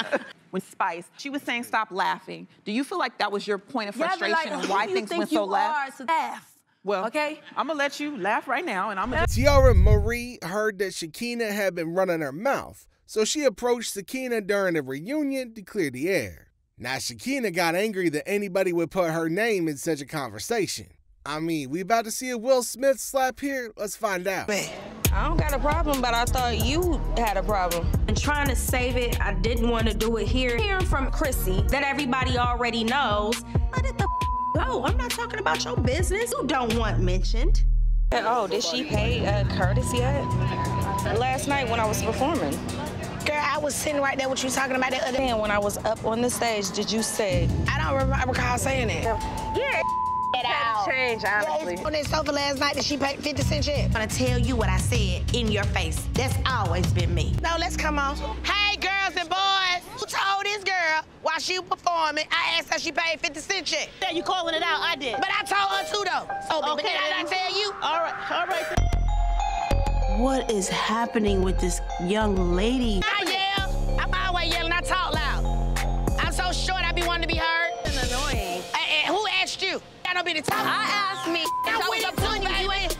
When Spice, she was saying stop laughing. Do you feel like that was your point of frustration yeah, like, and why things went so left? So laugh. Well, okay, I'm gonna let you laugh right now, and I'm gonna. Tiara Marie heard that Shakina had been running her mouth, so she approached Shakina during a reunion to clear the air. Now, Shakina got angry that anybody would put her name in such a conversation. I mean, we about to see a Will Smith slap here? Let's find out. Man. I don't got a problem, but I thought you had a problem. And trying to save it, I didn't want to do it here. Hearing from Chrissy that everybody already knows, let it the go. I'm not talking about your business. You don't want mentioned. Oh, did she pay uh, Curtis yet? Last night when I was performing. Girl, I was sitting right there what you talking about that other day. When I was up on the stage, did you say? I don't remember recall saying it. Yeah, it out. Change, honestly. Yeah, on that sofa last night that she paid fifty cent check. I'm gonna tell you what I said in your face. That's always been me. No, let's come on. Hey, girls and boys, who told this girl while she performing, I asked her she paid fifty cent check. Yeah, you calling it out, I did. But I told her too, though. So, okay, but did I not tell you? All right, all right. What is happening with this young lady? I yell, I'm always yelling, I talk loud. I'm so short, I be wanting to be heard. It's annoying. I, I, who asked you? I don't be the top. I asked me. I went up to you, you ain't.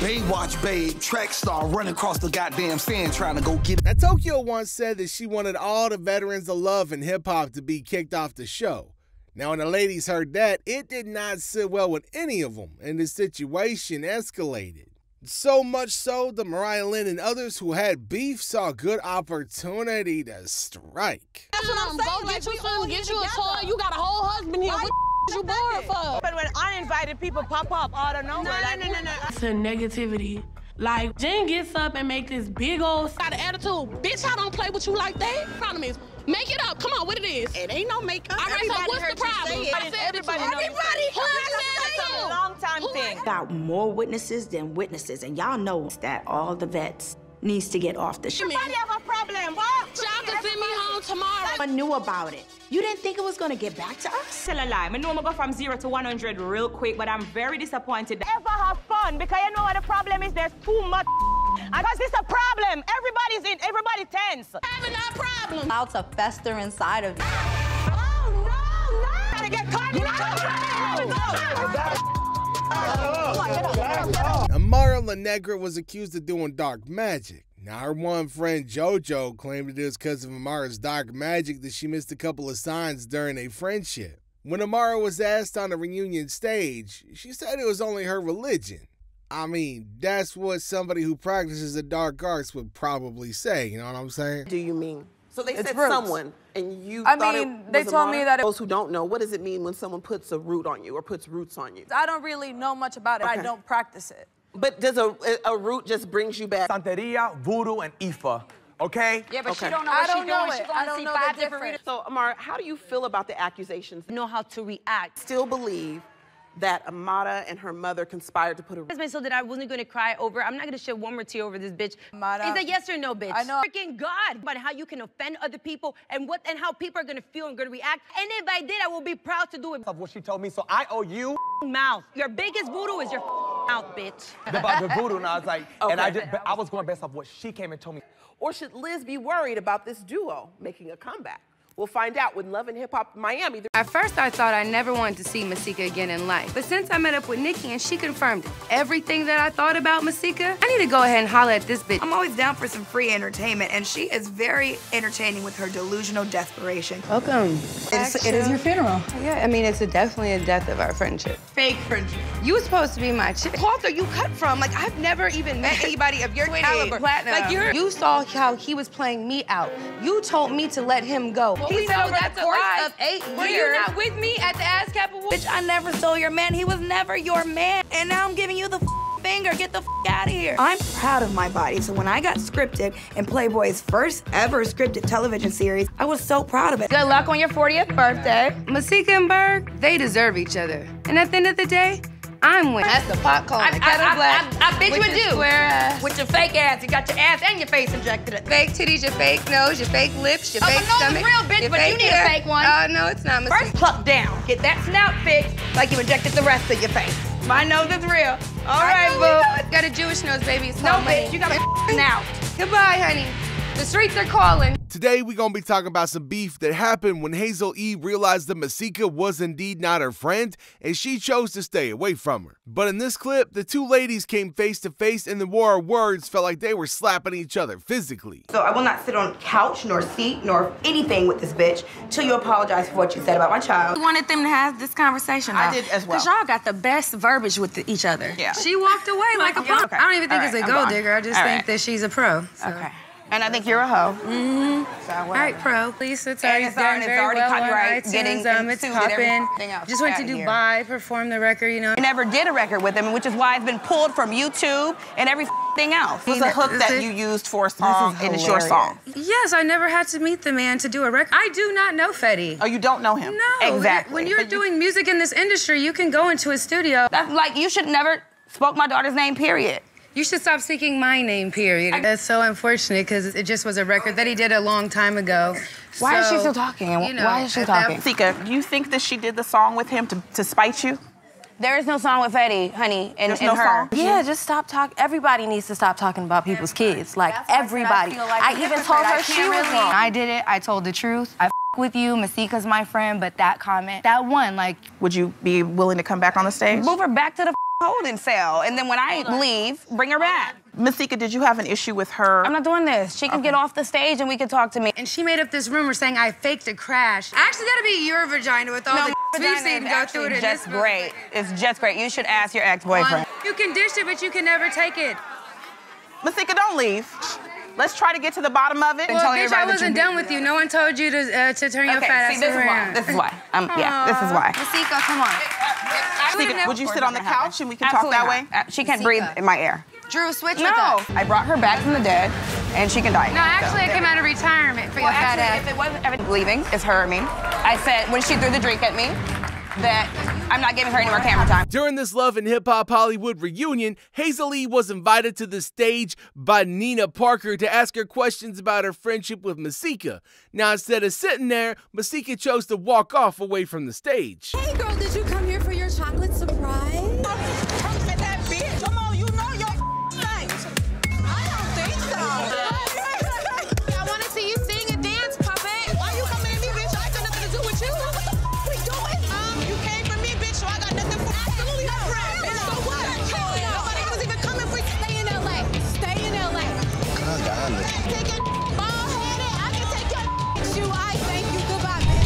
Baywatch babe, track star, running across the goddamn sand trying to go get it. Now, Tokyo once said that she wanted all the veterans of Love and Hip Hop to be kicked off the show. Now, when the ladies heard that, it did not sit well with any of them, and the situation escalated. So much so that Mariah Lynn and others who had beef saw a good opportunity to strike. That's what I'm saying. Go get like, you some, get you together. a toy. You got a whole husband here. Why you bored for? But when uninvited people pop up out of nowhere, no, like, no, no, no. It's a negativity. Like, Jen gets up and make this big old side of attitude. Bitch, I don't play with you like that. Problem is, make it up. Come on, what it is? It ain't no makeup. All right, so what's the problem? I said everybody. Everybody. Who I said long time thing. Got more witnesses than witnesses, and y'all know that all the vets needs to get off the ship. Everybody have a problem. What? Y'all can send me home tomorrow. I knew about it. You didn't think it was gonna get back to us? Tell a lie. I know I'm gonna go from zero to one hundred real quick, but I'm very disappointed. Ever have fun, because you know what the problem is? There's too much. Because it's a problem. Everybody's in, everybody tense. Having a problem. How to fester inside of you. Oh, no, no. Gotta get caught. No, no, no. Amara La Negra was accused of doing dark magic. Now, her one friend JoJo claimed it was because of Amara's dark magic that she missed a couple of signs during a friendship. When Amara was asked on the reunion stage, she said it was only her religion. I mean, that's what somebody who practices the dark arts would probably say, you know what I'm saying? Do you mean? So they it's said roots. someone, and you I thought mean, it they told Amara? me that it Those who don't know, what does it mean when someone puts a root on you or puts roots on you? I don't really know much about it. Okay. I don't practice it. But does a, a root just brings you back? Santeria, voodoo, and Ifa, okay? Yeah, but okay. she don't know what she's doing. Know she's going to see five different readers. So, Amara, how do you feel about the accusations? You know how to react. Still believe that Amara and her mother conspired to put a husband so that I wasn't gonna cry over. I'm not gonna shed one more tear over this bitch. Amara. It's a yes or no, bitch. I know. Freaking God, about how you can offend other people and what and how people are gonna feel and gonna react. And if I did, I will be proud to do it. Of what she told me, so I owe you mouth. Your biggest voodoo is your mouth, bitch. About the voodoo, and I was like, okay. and I just, I was going based off what she came and told me. Or should Liz be worried about this duo making a comeback? We'll find out with Love and Hip Hop Miami. At first, I thought I never wanted to see Masika again in life. But since I met up with Nikki and she confirmed everything that I thought about Masika, I need to go ahead and holler at this bitch. I'm always down for some free entertainment, and she is very entertaining with her delusional desperation. Welcome. It's, it is your funeral. Yeah, I mean, it's a, definitely a death of our friendship. Fake friendship. You were supposed to be my chick. Cloth are you cut from? Like, I've never even met anybody of your twenty caliber. Platinum. Like, you're, you saw how he was playing me out. You told me to let him go. Well, he said over that's the course a of eight years. Were you not with me at the ASCAP Awards? Bitch, I never stole your man. He was never your man. And now I'm giving you the finger. Get the out of here. I'm proud of my body. So when I got scripted in Playboy's first ever scripted television series, I was so proud of it. Good luck on your fortieth birthday. Masika and Berg, they deserve each other. And at the end of the day, I'm winning. That's the pop call. I, I, I, I, I, I bet you would do. Square ass. With your fake ass. You got your ass and your face injected up. Fake titties, your fake nose, your fake lips, your oh, fake stomach. Oh, real bitch, but you need hair. A fake one. Oh, uh, no, it's not. Mistaken. First, pluck down. Get that snout fixed like you injected the rest of your face. My nose is real. All I right, boo. You got a Jewish nose, baby. It's no, money. Bitch, you got a snout. Goodbye, honey. The streets are calling. Today, we're going to be talking about some beef that happened when Hazel E realized that Masika was indeed not her friend, and she chose to stay away from her. But in this clip, the two ladies came face to face, and the war of words felt like they were slapping each other physically. So I will not sit on couch, nor seat, nor anything with this bitch till you apologize for what you said about my child. You wanted them to have this conversation. Now. I did as well. Because y'all got the best verbiage with the, each other. Yeah. She walked away like a pro. Yeah, okay. I don't even think right, it's a gold digger. I just All think right. that she's a pro. So. Okay. And I think you're a hoe. Mm-hmm. So, all right, pro. Please, it's already it's done very already well copyright, on iTunes. Getting um, it's popping. Just went to Dubai, performed the record, you know. I never did a record with him, which is why it's been pulled from YouTube and everything else. It was a hook that you used for a song, and it's your song. Yes, I never had to meet the man to do a record. I do not know Fetty. Oh, you don't know him? No. Exactly. When you're doing music in this industry, you can go into a studio. That's like, you should never spoke my daughter's name, period. You should stop speaking my name, period. I, That's so unfortunate, because it just was a record that he did a long time ago. Why so, is she still talking? You know, why is she talking? Masika, do you think that she did the song with him to, to spite you? There is no song with Fetty, honey, and, and no her. Song? Yeah, just stop talking. Everybody needs to stop talking about people's kids. Like, That's everybody. I, like I even told her she was wrong. Really. I did it. I told the truth. I f with you. Masika's my friend, but that comment, that one, like... Would you be willing to come back on the stage? Move her back to the... holding cell, and then when I leave, bring her back. Masika, did you have an issue with her? I'm not doing this. She can okay. get off the stage and we can talk to me. And she made up this rumor saying I faked a crash. Actually, that'd be your vagina with all no, the we've seen go through it. It's just great. It's just great. You should ask your ex-boyfriend. You can dish it, but you can never take it. Masika, don't leave. Let's try to get to the bottom of it. Well, and tell bitch, I wasn't done with you. No one told you to, uh, to turn okay, your fat see, ass around. This is why. This is why. Um, yeah, this is why. Masika, come on. Masika, would you sit on the couch and we can Absolutely talk that not. Way? She can't Masika. Breathe in my air. Drew, switch no. with us. No, I brought her back from the dead, and she can die. No, now, actually, so. I came out of retirement for well, your fat ass. If it wasn't ever leaving, it's her or me. I said when she threw the drink at me, that I'm not giving her any more camera time. During this Love and Hip Hop Hollywood reunion, Hazel E was invited to the stage by Nina Parker to ask her questions about her friendship with Masika. Now, instead of sitting there, Masika chose to walk off away from the stage. Hey, girl, did you come here for your chocolate surprise?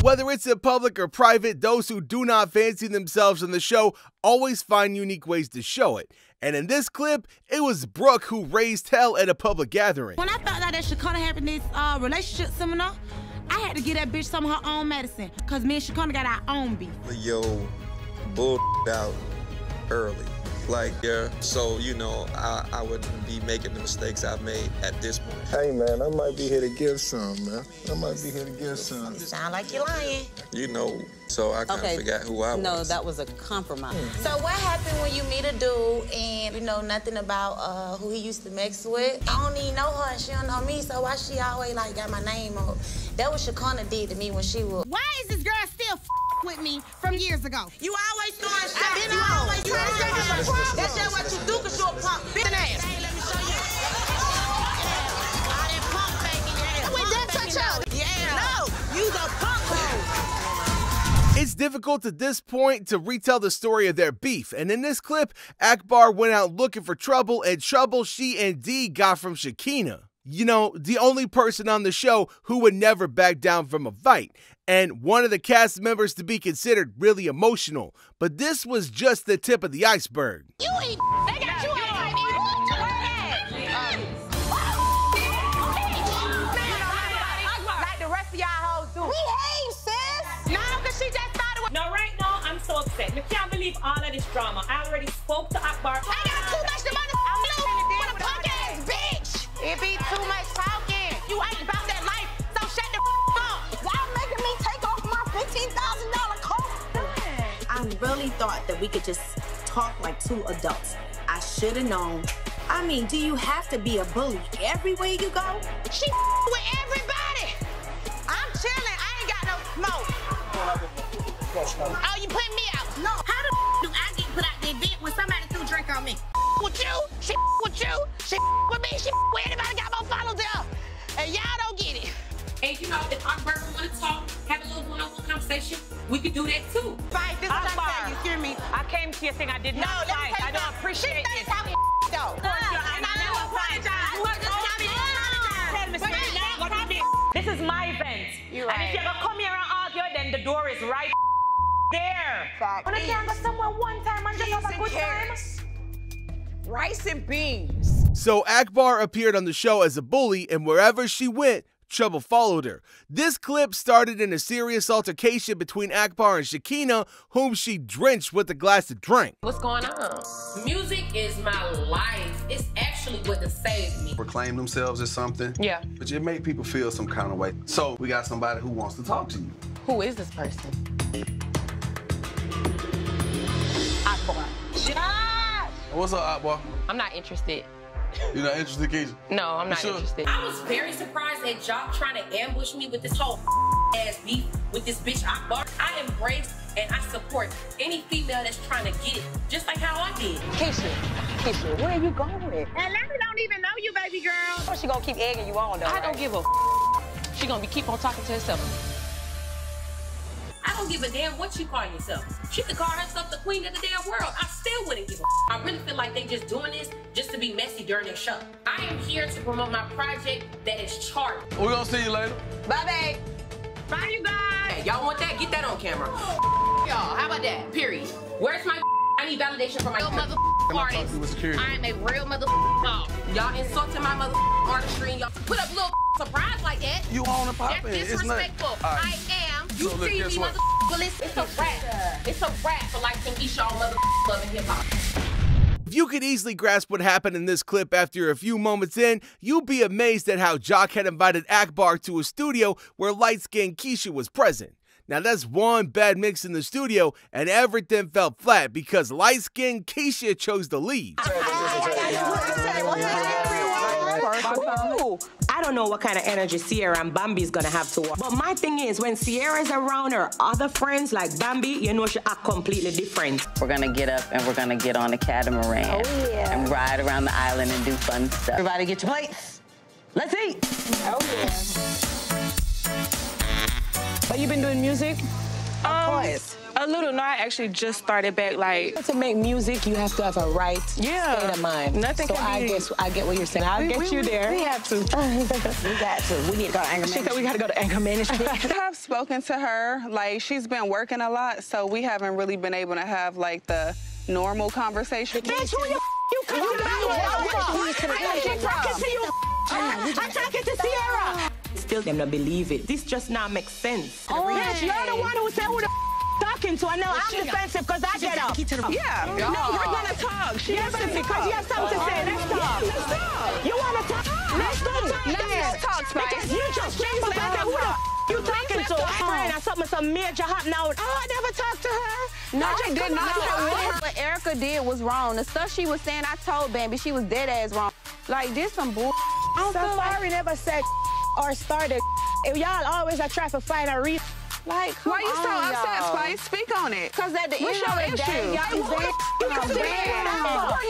Whether it's in public or private, those who do not fancy themselves on the show always find unique ways to show it. And in this clip, it was Brooke who raised hell at a public gathering. When I found out that Shakina having this uh, relationship seminar, I had to get that bitch some of her own medicine, because me and Shakina got our own beef. Yo, bull out early. Like, yeah, so, you know, I, I wouldn't be making the mistakes I've made at this point. Hey, man, I might be here to give some, man. I might be here to give some. Sound like you're lying. You know, so I kind of okay. forgot who I was. No, that was a compromise. Mm-hmm. So what happened when you meet a dude and you know nothing about uh, who he used to mix with? I don't even know her and she don't know me, so why she always, like, got my name on? That was Shakina did to me when she was. Why is this girl still f with me from years ago? You always throwing shots. I've been you always throwing shots. That's just what you do, because you're a punk bitch ass. Hey, let me show you. All that punk banging ass. We didn't touch up. Yeah. No, you the punk. difficult at this point to retell the story of their beef, and in this clip, Akbar went out looking for trouble, and trouble she indeed got from Shakina. You know, the only person on the show who would never back down from a fight, and one of the cast members to be considered really emotional. But this was just the tip of the iceberg. You ain't they got you out like you want to like the rest of y'all hoes do. Behave, sis. No, because she just started with no, right now I'm so upset. I can't believe all of this drama. I already spoke to Akbar. I got too much to motherfucking punk ass bitch. It be too much talking. You ain't about that life, so shut the f up. Y'all making me take off my fifteen thousand dollar coat. I really thought that we could just talk like two adults. I should have known. I mean, do you have to be a bully everywhere you go? She f with everybody. I'm chilling. I ain't got no smoke. Oh, you putting me out? No. How the f do I get put out the event when somebody threw drink on me? With you, she with you, she with me, she with anybody got more followers than us, and y'all don't get it. And you know, if Akbar want to talk, have a little one-on-one conversation, we could do that too. Fight this Akbar. Is what I'm saying, you hear me? I came to your thing, I did no, not fight. I don't appreciate it. She thinks I'm though. Of course, uh, I, I know. Apologize. You are just coming in. This is my event. You're right. And if you're gonna come here and argue, then the door is right there. Fact. When I can't go somewhere one time and just have a good time. Rice and beans. So Akbar appeared on the show as a bully, and wherever she went, trouble followed her. This clip started in a serious altercation between Akbar and Shakina, whom she drenched with a glass of drink. What's going on? Music is my life. It's actually what has saved me. Proclaim themselves as something. Yeah. But it made people feel some kind of way. So we got somebody who wants to talk to you. Who is this person? Akbar. Yeah. What's up, Akbar? I'm not interested. You're not interested, Keisha? No, I'm not sure? interested. I was very surprised at y'all trying to ambush me with this whole ass beef with this bitch Akbar. I embrace and I support any female that's trying to get it, just like how I did. Keisha, Keisha, where are you going? Atlanta don't even know you, baby girl. Oh, she gonna keep egging you on, though. I right? don't give a f. She gonna be keep on talking to herself. I don't give a damn what you call yourself. She could call herself the queen of the damn world. I still wouldn't give a f. I really feel like they just doing this just to be messy during their show. I am here to promote my project that is charted. We're gonna see you later. Bye, babe. Bye, you guys. Hey, y'all want that? Get that on camera. Oh, y'all, how about that? Period. Where's my f? I need validation from my real mother artist. I am a real mother dog. Y'all insulting my mother artistry and y'all put up little surprise like that. You on a pop in. That's disrespectful. I am. You see me, mother. Well, it's, it's a rap. It's a rap for like some Keisha mother loving hip hop. If you could easily grasp what happened in this clip after a few moments in, you'd be amazed at how Jock had invited Akbar to a studio where light-skinned Keisha was present. Now that's one bad mix in the studio, and everything fell flat because light-skinned Keisha chose the lead. Ooh, I don't know what kind of energy Sierra and Bambi's gonna have to work. But my thing is, when Sierra's around her other friends like Bambi, you know she act completely different. We're gonna get up and we're gonna get on a catamaran. Oh, yeah. And ride around the island and do fun stuff. Everybody get your plates. Let's eat. Oh, yeah. But you've been doing music? Of um, course. A little. No, I actually just started back. Like to make music, you have to have a right yeah, state of mind. Nothing. So can be... I guess I get what you're saying. I'll we, get we, you we, there. We have to. We got to. We need to go to anger management. She said we got to go to anger management. I've spoken to her. Like she's been working a lot, so we haven't really been able to have like the normal conversation. Bitch, who you? You come you I'm talking to Sierra. Still, them not believe it. This just now makes sense. Oh, bitch, you're the one who said who the. Talking to her now, well, I'm defensive because I get up. Oh. Yeah, oh. No, we're gonna talk. She yeah, but because you have something to say, let's talk. Yeah, let's talk. You wanna talk? Let's go talk. Let's talk, Spice. Because you just came from who the f you talking to? I heard something, some major hot now. Oh, I never talked to her. No, I did not. What Erica did was wrong. The stuff she was saying, I told Bambi, she was dead ass wrong. Like this, some bull. I'm sorry, never said or started. If y'all always are trying to fight a reason. Like, why you so upset, Spice? Speak on it. Because at the end of the day, y'all is bad. You don't do that.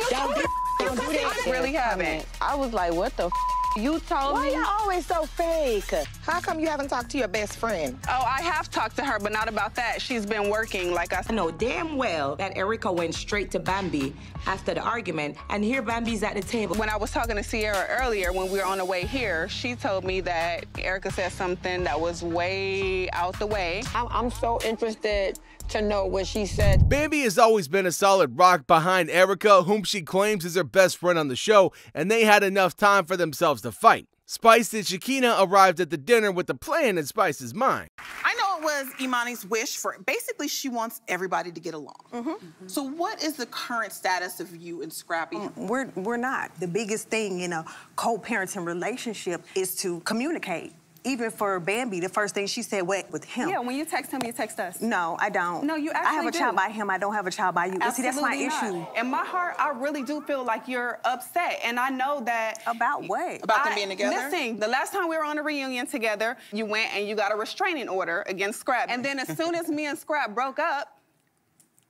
You don't do that. I really haven't. I was like, what the f? You told Why me. Why you always so fake? How come you haven't talked to your best friend? Oh, I have talked to her, but not about that. She's been working, like I said. I know damn well that Erica went straight to Bambi after the argument, and here Bambi's at the table. When I was talking to Sierra earlier, when we were on the way here, she told me that Erica said something that was way out the way. I'm so interested to know what she said. Bambi has always been a solid rock behind Erica, whom she claims is her best friend on the show, and they had enough time for themselves to fight. Spice and Shakina arrived at the dinner with the plan in Spice's mind. I know it was Imani's wish for, basically she wants everybody to get along. Mm-hmm. Mm-hmm. So what is the current status of you and Scrappy? We're, we're not. The biggest thing in a co-parenting relationship is to communicate. Even for Bambi, the first thing she said, what, with him? Yeah, when you text him, you text us. No, I don't. No, you actually I have a do. Child by him, I don't have a child by you. Absolutely see, that's my not. Issue. In my heart, I really do feel like you're upset, and I know that... About what? About I, them being together? Listen, the last time we were on a reunion together, you went and you got a restraining order against Scrap. And then as soon as me and Scrap broke up,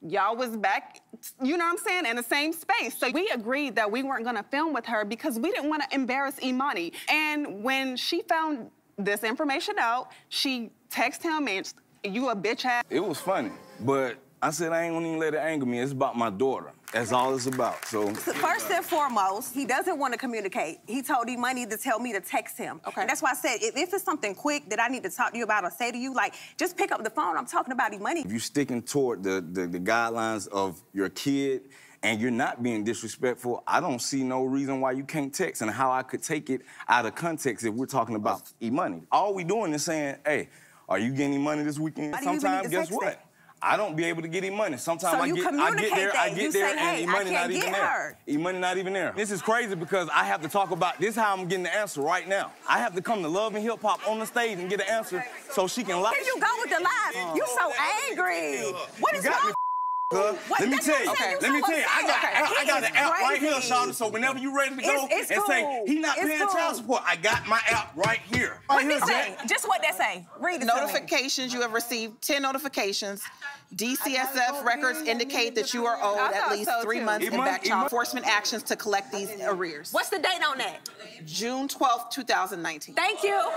y'all was back, you know what I'm saying, in the same space. So we agreed that we weren't gonna film with her because we didn't wanna embarrass Imani. And when she found this information out, she texted him and you a bitch ass. It was funny, but I said I ain't gonna even let it anger me. It's about my daughter. That's all it's about, so. so first and foremost, he doesn't want to communicate. He told Imani to tell me to text him. Okay. And that's why I said, if, if it's something quick that I need to talk to you about or say to you, like, just pick up the phone. I'm talking about Imani. If you're sticking toward the, the, the guidelines of your kid, and you're not being disrespectful, I don't see no reason why you can't text and how I could take it out of context if we're talking about E-money. All we doing is saying, hey, are you getting E-money this weekend? Sometimes, guess what? It? I don't be able to get E-money. Sometimes so I, get, I get there, that. I get you there, say, hey, and E-money not even there. E-money not even there. This is crazy because I have to talk about, this is how I'm getting the answer right now. I have to come to Love and Hip Hop on the stage and get an answer so she can lie. Here you go with the lies. Oh. You're so angry. What is wrong? What, let me tell you, okay. let me tell you, I got, okay. I, I got an app right here, Shawty, so whenever you ready to go it's, it's and cool. say, he not it's paying cool. child support, I got my app right here. Right here, say, just what that say. Read it. Notifications, you have received ten notifications. D C S F records indicate that you are owed at least so three too. months it in back child enforcement actions to collect these arrears. What's the date on that? June twelfth, two thousand nineteen. Thank you.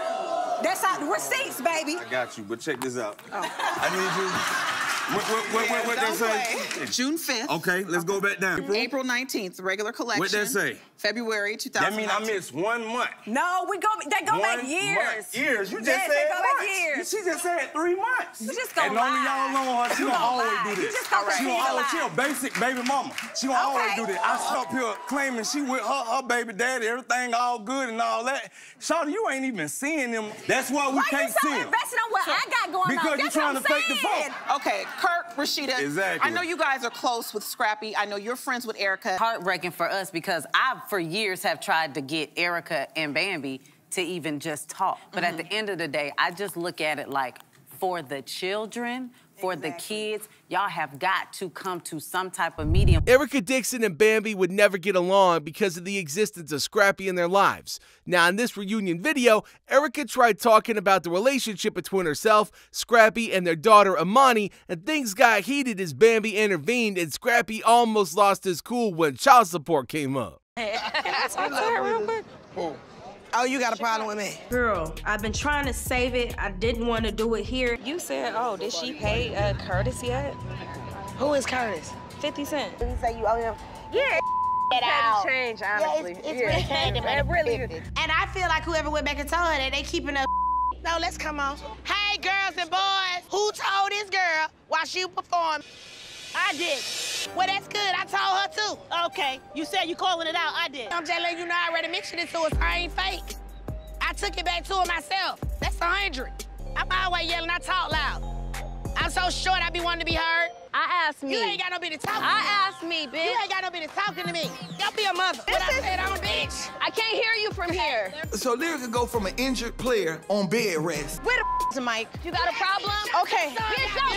That's our receipts, baby. I got you, but check this out. Oh. I need you. What, what, what, what, what that say? June fifth. Okay, let's go back down. April nineteenth, regular collection. What that say? February two thousand nineteen. That mean I missed one month. No, we go, they go one back years. Month. Years, you just yes, said go back years. She just said three months. You just gonna and only y'all know her, she gonna, gonna always lie. do this. You just gonna right. She gonna always chill, basic baby mama. She gonna okay. always do this. I stuck here claiming she with her, her baby daddy, everything all good and all that. Shawty, you ain't even seeing them. That's why we why can't so see them. Why you so invested on what so, I got going because on? Because you trying to fake the phone. Okay, Kirk, Rasheeda, exactly. I know you guys are close with Scrappy. I know you're friends with Erica. Heartbreaking for us because I, for years, have tried to get Erica and Bambi to even just talk. But mm-hmm. at the end of the day, I just look at it like, for the children, for exactly. the kids, y'all have got to come to some type of medium. Erica Dixon and Bambi would never get along because of the existence of Scrappy in their lives. Now, in this reunion video, Erica tried talking about the relationship between herself, Scrappy, and their daughter, Imani, and things got heated as Bambi intervened and Scrappy almost lost his cool when child support came up. Can I talk to her real quick? Oh. Oh, you got a problem with me? Girl, I've been trying to save it. I didn't want to do it here. You said, oh, did she pay uh, Curtis yet? Who is Curtis? fifty cent. Did he say you owe him? Yeah, it out. Change, honestly. Yeah, it's, it's yeah. really changed, it really did. And I feel like whoever went back and told her that they keeping up. No, let's come on. Hey, girls and boys, who told this girl while she performed? I did. Well, that's good. I told her, too. Okay. You said you calling it out. I did. I'm just letting you know I already mentioned it to us. I ain't fake. I took it back to her myself. That's a hundred. I'm always yelling. I talk loud. I'm so short I be wanting to be heard. I asked me. You ain't got no business talking to me. I asked me, bitch. You ain't got no business talking to me. Y'all be a mother. This what is... I said, I'm a bitch. I can't hear you from here. So Lyrica go from an injured player on bed rest. Where the f*** is the mic? You got a problem? Okay. Bitch, no.